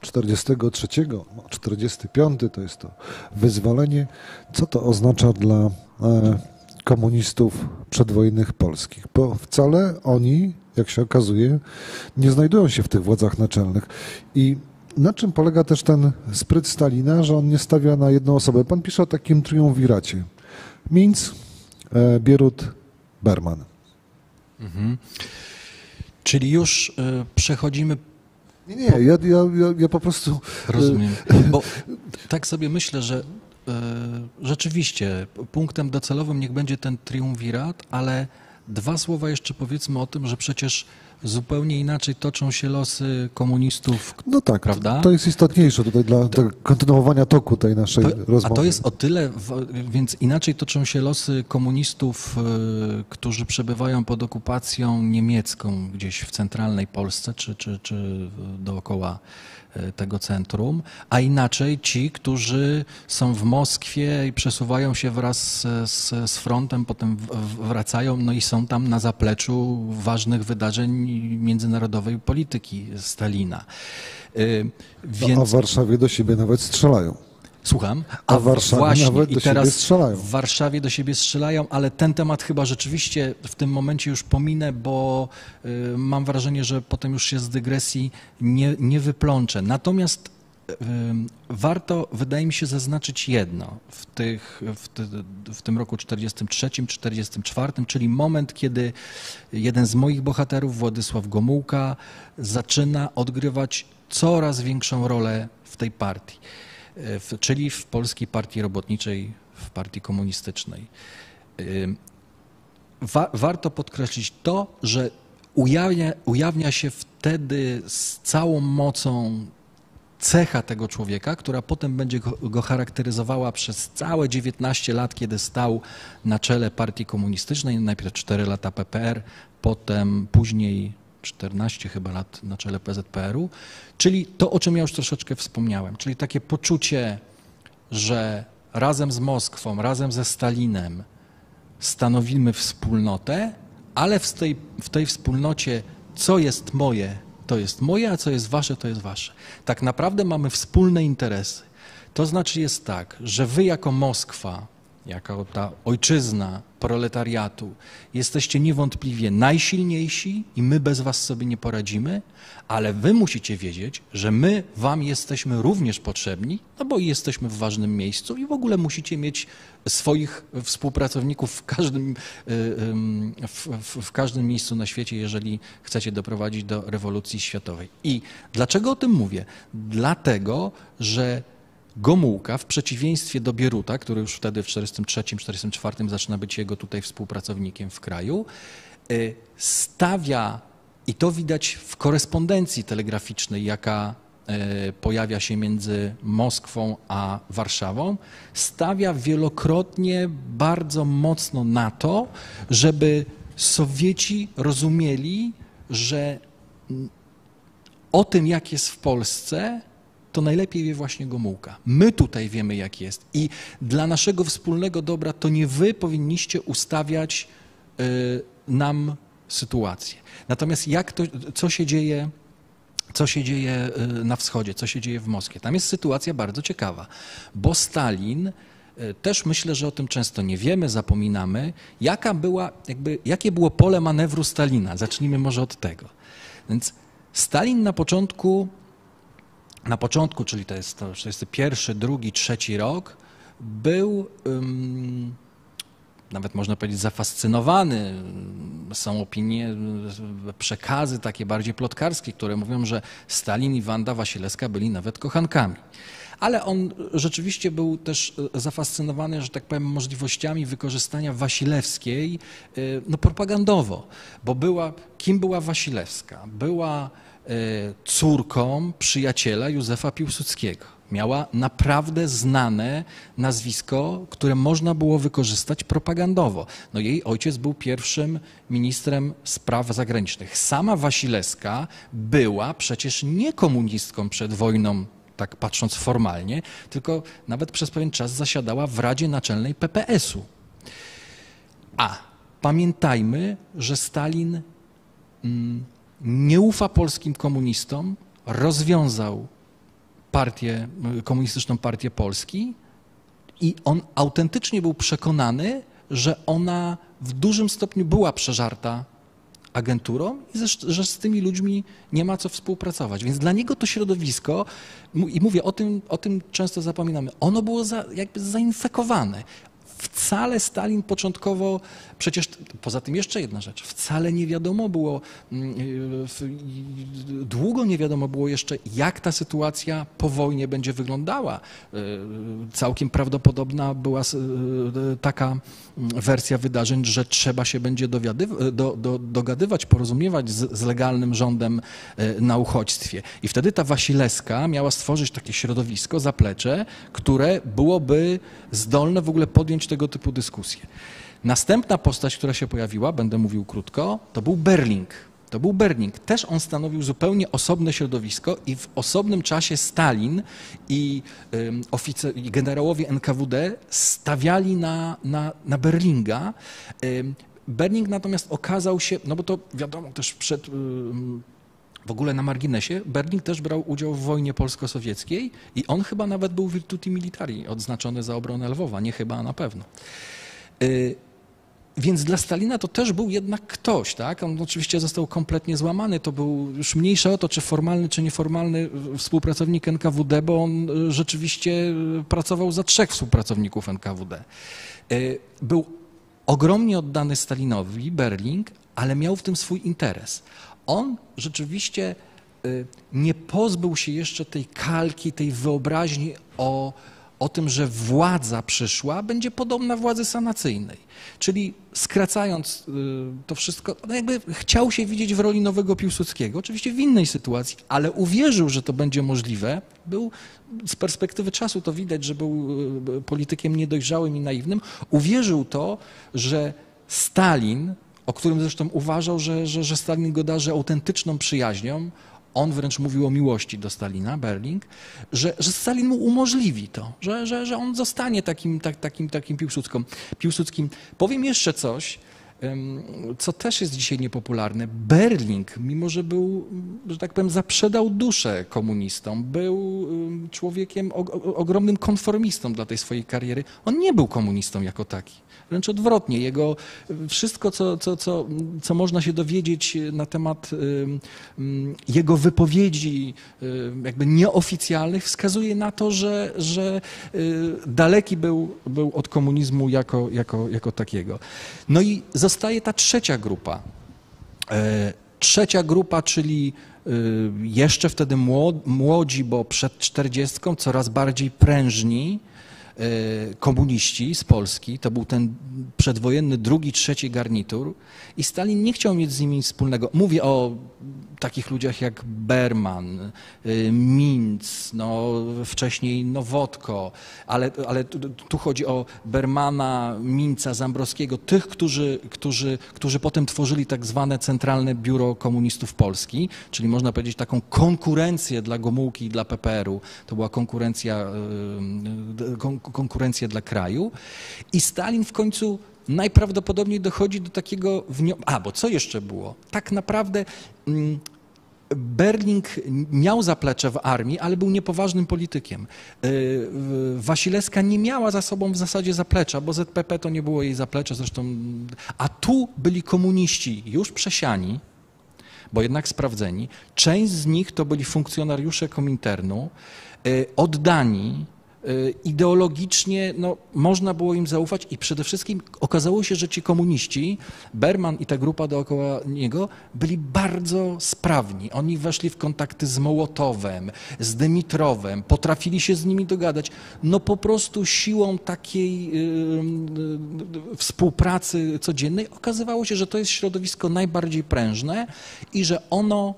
czterdziestego trzeciego, czterdziesty piąty, to jest to wyzwolenie. Co to oznacza dla komunistów przedwojennych polskich, bo wcale oni jak się okazuje, nie znajdują się w tych władzach naczelnych. I na czym polega też ten spryt Stalina, że on nie stawia na jedną osobę? Pan pisze o takim triumviracie. Mińc, Bierut, Berman. Mhm. Czyli już przechodzimy... Nie, nie, po... ja, ja, ja po prostu... Rozumiem, bo tak sobie myślę, że rzeczywiście punktem docelowym niech będzie ten triumvirat, ale dwa słowa jeszcze powiedzmy o tym, że przecież zupełnie inaczej toczą się losy komunistów, no tak, prawda? To jest istotniejsze tutaj dla to, kontynuowania toku tej naszej to, rozmowy. A to jest o tyle, więc inaczej toczą się losy komunistów, którzy przebywają pod okupacją niemiecką gdzieś w centralnej Polsce czy, czy, czy dookoła tego centrum, a inaczej ci, którzy są w Moskwie i przesuwają się wraz z, z frontem, potem wracają, no i są tam na zapleczu ważnych wydarzeń międzynarodowej polityki Stalina. Więc... A w Warszawie do siebie nawet strzelają. Słucham, a, a Warszawie właśnie, nawet do i teraz siebie strzelają. W Warszawie do siebie strzelają, ale ten temat chyba rzeczywiście w tym momencie już pominę, bo mam wrażenie, że potem już się z dygresji nie, nie wyplączę. Natomiast warto, wydaje mi się, zaznaczyć jedno w, tych, w, ty, w tym roku czterdziestym trzecim, czterdziestym czwartym, czyli moment, kiedy jeden z moich bohaterów, Władysław Gomułka, zaczyna odgrywać coraz większą rolę w tej partii, w, czyli w Polskiej Partii Robotniczej, w partii komunistycznej. Wa, warto podkreślić to, że ujawnia, ujawnia się wtedy z całą mocą cecha tego człowieka, która potem będzie go charakteryzowała przez całe dziewiętnaście lat, kiedy stał na czele partii komunistycznej, najpierw cztery lata P P R, potem później czternaście chyba lat na czele P Z P R u, czyli to, o czym ja już troszeczkę wspomniałem, czyli takie poczucie, że razem z Moskwą, razem ze Stalinem stanowimy wspólnotę, ale w tej, w tej wspólnocie co jest moje, to jest moje, a co jest wasze, to jest wasze. Tak naprawdę mamy wspólne interesy. To znaczy jest tak, że wy jako Moskwa, jako ta ojczyzna proletariatu, jesteście niewątpliwie najsilniejsi i my bez was sobie nie poradzimy, ale wy musicie wiedzieć, że my wam jesteśmy również potrzebni, no bo jesteśmy w ważnym miejscu i w ogóle musicie mieć swoich współpracowników w każdym, w, w, w każdym miejscu na świecie, jeżeli chcecie doprowadzić do rewolucji światowej. I dlaczego o tym mówię? Dlatego, że Gomułka, w przeciwieństwie do Bieruta, który już wtedy w czterdziestym trzecim, czterdziestym czwartym zaczyna być jego tutaj współpracownikiem w kraju, stawia, i to widać w korespondencji telegraficznej, jaka pojawia się między Moskwą a Warszawą, stawia wielokrotnie bardzo mocno na to, żeby Sowieci rozumieli, że o tym, jak jest w Polsce, to najlepiej wie właśnie Gomułka. My tutaj wiemy, jak jest. I dla naszego wspólnego dobra to nie wy powinniście ustawiać nam sytuację. Natomiast jak to, co się dzieje, co się dzieje na wschodzie, co się dzieje w Moskwie? Tam jest sytuacja bardzo ciekawa, bo Stalin, też myślę, że o tym często nie wiemy, zapominamy, jaka była, jakby, jakie było pole manewru Stalina. Zacznijmy może od tego. Więc Stalin na początku... Na początku, czyli to jest czterdziesty pierwszy, drugi, trzeci rok, był um, nawet można powiedzieć zafascynowany. Są opinie, przekazy takie bardziej plotkarskie, które mówią, że Stalin i Wanda Wasilewska byli nawet kochankami. Ale on rzeczywiście był też zafascynowany, że tak powiem, możliwościami wykorzystania Wasilewskiej no, propagandowo, bo była, kim była Wasilewska? Była córką przyjaciela Józefa Piłsudskiego. Miała naprawdę znane nazwisko, które można było wykorzystać propagandowo. No jej ojciec był pierwszym ministrem spraw zagranicznych. Sama Wasilewska była przecież nie komunistką przed wojną, tak patrząc formalnie, tylko nawet przez pewien czas zasiadała w Radzie Naczelnej P P S u. A pamiętajmy, że Stalin mm, nie ufa polskim komunistom, rozwiązał partię, Komunistyczną Partię Polski i on autentycznie był przekonany, że ona w dużym stopniu była przeżarta agenturą i że, że z tymi ludźmi nie ma co współpracować. Więc dla niego to środowisko, i mówię o tym, o tym często zapominamy, ono było za, jakby zainfekowane. Wcale Stalin początkowo, przecież poza tym jeszcze jedna rzecz, wcale nie wiadomo było, długo nie wiadomo było jeszcze, jak ta sytuacja po wojnie będzie wyglądała. Całkiem prawdopodobna była taka wersja wydarzeń, że trzeba się będzie dowiadyw- do, do, dogadywać, porozumiewać z, z legalnym rządem na uchodźstwie. I wtedy ta Wasilewska miała stworzyć takie środowisko, zaplecze, które byłoby zdolne w ogóle podjąć tego typu dyskusje. Następna postać, która się pojawiła, będę mówił krótko, to był Berling. To był Berling. Też on stanowił zupełnie osobne środowisko i w osobnym czasie Stalin i, um, oficer, i generałowie N K W D stawiali na, na, na Berlinga. Um, Berling natomiast okazał się, no bo to wiadomo też przed... Um, W ogóle na marginesie, Berling też brał udział w wojnie polsko-sowieckiej i on chyba nawet był virtuti militari, odznaczony za obronę Lwowa, nie chyba, a na pewno. Więc dla Stalina to też był jednak ktoś, tak? On oczywiście został kompletnie złamany, to był już mniejsze o to, czy formalny, czy nieformalny współpracownik N K W D, bo on rzeczywiście pracował za trzech współpracowników N K W D. Był ogromnie oddany Stalinowi, Berling, ale miał w tym swój interes. On rzeczywiście nie pozbył się jeszcze tej kalki, tej wyobraźni o, o tym, że władza przyszła będzie podobna władzy sanacyjnej. Czyli skracając to wszystko, no jakby chciał się widzieć w roli nowego Piłsudskiego, oczywiście w innej sytuacji, ale uwierzył, że to będzie możliwe. Był, z perspektywy czasu to widać, że był politykiem niedojrzałym i naiwnym. Uwierzył to, że Stalin, o którym zresztą uważał, że, że, że Stalin go darzy autentyczną przyjaźnią, on wręcz mówił o miłości do Stalina, Berling, że, że Stalin mu umożliwi to, że, że, że on zostanie takim, tak, takim, takim Piłsudskim. Powiem jeszcze coś, co też jest dzisiaj niepopularne. Berling, mimo że był, że tak powiem, zaprzedał duszę komunistom, był człowiekiem, ogromnym konformistą dla tej swojej kariery, on nie był komunistą jako taki. Wręcz odwrotnie, jego wszystko, co, co, co, co można się dowiedzieć na temat jego wypowiedzi jakby nieoficjalnych, wskazuje na to, że, że daleki był, był od komunizmu jako, jako, jako takiego. No i zostaje ta trzecia grupa. Trzecia grupa, czyli jeszcze wtedy młodzi, bo przed czterdziestką, coraz bardziej prężni komuniści z Polski, to był ten przedwojenny drugi, trzeci garnitur i Stalin nie chciał mieć z nimi nic wspólnego. Mówię o takich ludziach jak Berman, Minc, no wcześniej Nowotko, ale, ale tu chodzi o Bermana, Minca, Zambrowskiego, tych, którzy, którzy, którzy potem tworzyli tak zwane Centralne Biuro Komunistów Polski, czyli można powiedzieć taką konkurencję dla Gomułki i dla P P R u. To była konkurencja, konkurencja dla kraju i Stalin w końcu najprawdopodobniej dochodzi do takiego wniosku. A, bo co jeszcze było? Tak naprawdę Berling miał zaplecze w armii, ale był niepoważnym politykiem. Wasilewska nie miała za sobą w zasadzie zaplecza, bo Z P P to nie było jej zaplecze zresztą. A tu byli komuniści już przesiani, bo jednak sprawdzeni. Część z nich to byli funkcjonariusze Kominternu, oddani, ideologicznie no, można było im zaufać i przede wszystkim okazało się, że ci komuniści, Berman i ta grupa dookoła niego, byli bardzo sprawni. Oni weszli w kontakty z Mołotowem, z Dymitrowem, potrafili się z nimi dogadać. No po prostu siłą takiej yy, yy, współpracy codziennej okazywało się, że to jest środowisko najbardziej prężne i że ono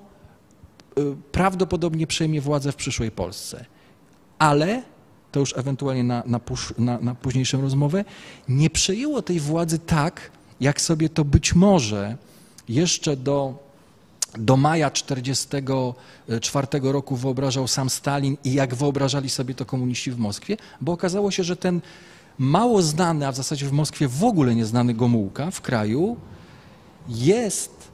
yy, prawdopodobnie przejmie władzę w przyszłej Polsce. Ale to już ewentualnie na, na, pusz, na, na późniejszą rozmowę, nie przejęło tej władzy tak, jak sobie to być może jeszcze do, do maja tysiąc dziewięćset czterdziestego czwartego roku wyobrażał sam Stalin i jak wyobrażali sobie to komuniści w Moskwie, bo okazało się, że ten mało znany, a w zasadzie w Moskwie w ogóle nieznany Gomułka w kraju jest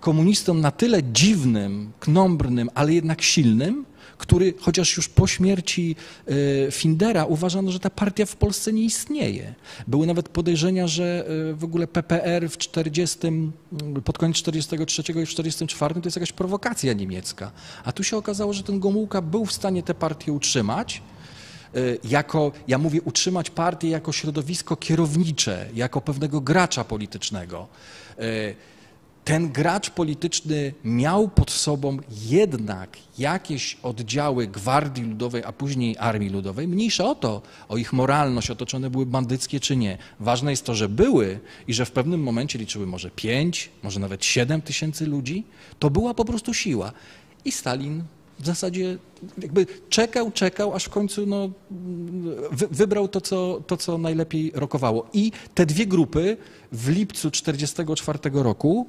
komunistą na tyle dziwnym, knombrnym, ale jednak silnym, który chociaż już po śmierci Findera uważano, że ta partia w Polsce nie istnieje. Były nawet podejrzenia, że w ogóle P P R w czterdziestym, pod koniec czterdziestego trzeciego i w czterdziestym czwartym to jest jakaś prowokacja niemiecka. A tu się okazało, że ten Gomułka był w stanie tę partię utrzymać. Jako, ja mówię, utrzymać partię jako środowisko kierownicze, jako pewnego gracza politycznego. Ten gracz polityczny miał pod sobą jednak jakieś oddziały Gwardii Ludowej, a później Armii Ludowej. Mniejsza o to, o ich moralność, o to, czy one były bandyckie, czy nie. Ważne jest to, że były i że w pewnym momencie liczyły może pięć, może nawet siedem tysięcy ludzi. To była po prostu siła. I Stalin w zasadzie jakby czekał, czekał, aż w końcu no, wybrał to co, to, co najlepiej rokowało. I te dwie grupy w lipcu tysiąc dziewięćset czterdziestego czwartego roku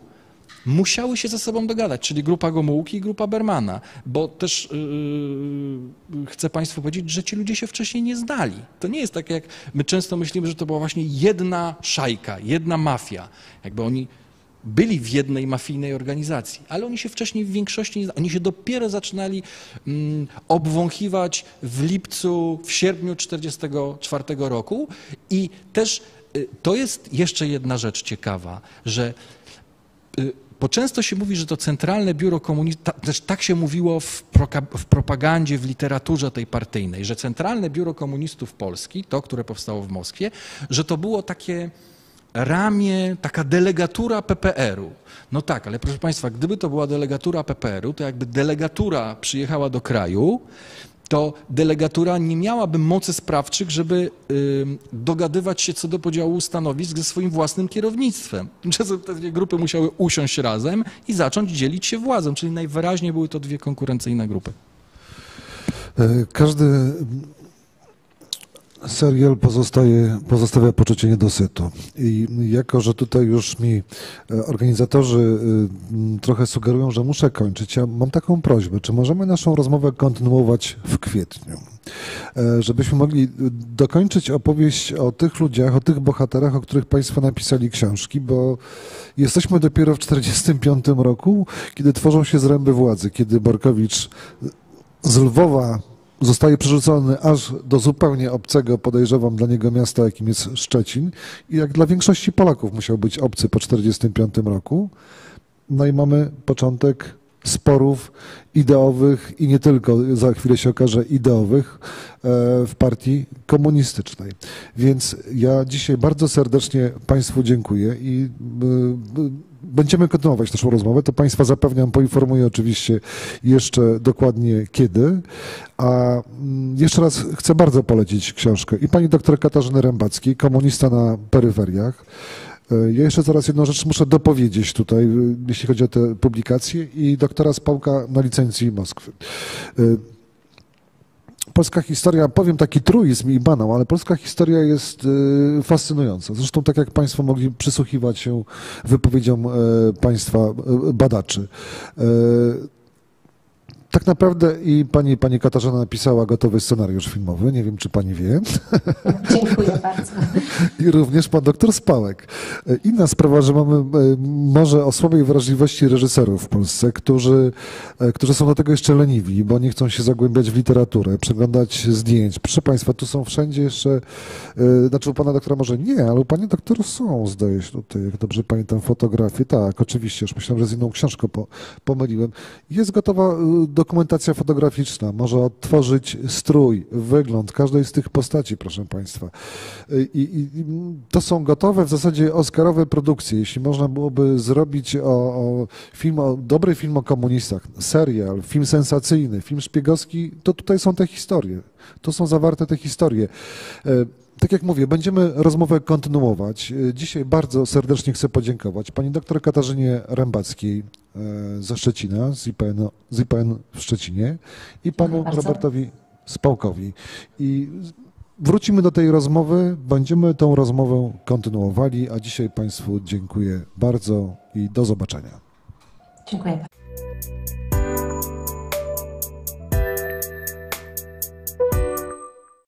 musiały się ze sobą dogadać, czyli grupa Gomułki i grupa Bermana, bo też yy, chcę Państwu powiedzieć, że ci ludzie się wcześniej nie znali. To nie jest tak, jak my często myślimy, że to była właśnie jedna szajka, jedna mafia. Jakby oni byli w jednej mafijnej organizacji, ale oni się wcześniej w większości nie znali. Oni się dopiero zaczynali mm, obwąchiwać w lipcu, w sierpniu tysiąc dziewięćset czterdziestego czwartego roku. I też y, to jest jeszcze jedna rzecz ciekawa, że y, bo często się mówi, że to Centralne Biuro Komunistów, też tak się mówiło w, proka, w propagandzie, w literaturze tej partyjnej, że Centralne Biuro Komunistów Polski, to, które powstało w Moskwie, że to było takie ramię, taka delegatura P P R-u. No tak, ale proszę Państwa, gdyby to była delegatura P P R-u, to jakby delegatura przyjechała do kraju, to delegatura nie miałaby mocy sprawczych, żeby y, dogadywać się co do podziału stanowisk ze swoim własnym kierownictwem. Czasem te dwie grupy musiały usiąść razem i zacząć dzielić się władzą, czyli najwyraźniej były to dwie konkurencyjne grupy. Każdy serial pozostaje, pozostawia poczucie niedosytu i jako, że tutaj już mi organizatorzy trochę sugerują, że muszę kończyć, ja mam taką prośbę, czy możemy naszą rozmowę kontynuować w kwietniu, żebyśmy mogli dokończyć opowieść o tych ludziach, o tych bohaterach, o których Państwo napisali książki, bo jesteśmy dopiero w czterdziestym piątym roku, kiedy tworzą się zręby władzy, kiedy Borkowicz z Lwowa zostaje przerzucony aż do zupełnie obcego, podejrzewam, dla niego miasta, jakim jest Szczecin. I jak dla większości Polaków musiał być obcy po czterdziestym piątym roku. No i mamy początek sporów ideowych i nie tylko, za chwilę się okaże, ideowych w partii komunistycznej. Więc ja dzisiaj bardzo serdecznie Państwu dziękuję i będziemy kontynuować naszą rozmowę. To Państwa zapewniam, poinformuję oczywiście jeszcze dokładnie kiedy. A jeszcze raz chcę bardzo polecić książkę i pani doktor Katarzyny Rembackiej, Komunista na peryferiach. Ja jeszcze zaraz jedną rzecz muszę dopowiedzieć tutaj, jeśli chodzi o te publikacje, i doktora Spałka na licencji Moskwy. Polska historia, powiem taki truizm i banał, ale polska historia jest fascynująca. Zresztą tak jak Państwo mogli przysłuchiwać się wypowiedziom Państwa badaczy. Tak naprawdę i pani, pani Katarzyna napisała gotowy scenariusz filmowy, nie wiem, czy pani wie. Dziękuję bardzo. I również pan doktor Spałek. Inna sprawa, że mamy może o słabej wrażliwości reżyserów w Polsce, którzy, którzy są do tego jeszcze leniwi, bo nie chcą się zagłębiać w literaturę, przeglądać zdjęć. Proszę państwa, tu są wszędzie jeszcze, znaczy u pana doktora może nie, ale u pani doktor są, zdaje się tutaj, jak dobrze pamiętam, fotografie. Tak, oczywiście, już myślałem, że z inną książką po, pomyliłem. Jest gotowa dokumentacja fotograficzna, może odtworzyć strój, wygląd każdej z tych postaci, proszę Państwa. I, i to są gotowe w zasadzie oscarowe produkcje. Jeśli można byłoby zrobić o, o film, o, dobry film o komunistach, serial, film sensacyjny, film szpiegowski, to tutaj są te historie. To są zawarte te historie. Tak jak mówię, będziemy rozmowę kontynuować. Dzisiaj bardzo serdecznie chcę podziękować pani doktor Katarzynie Rembackiej ze Szczecina, z I P N, z I P N w Szczecinie, i panu Robertowi Spałkowi. I wrócimy do tej rozmowy, będziemy tą rozmowę kontynuowali, a dzisiaj Państwu dziękuję bardzo i do zobaczenia. Dziękuję.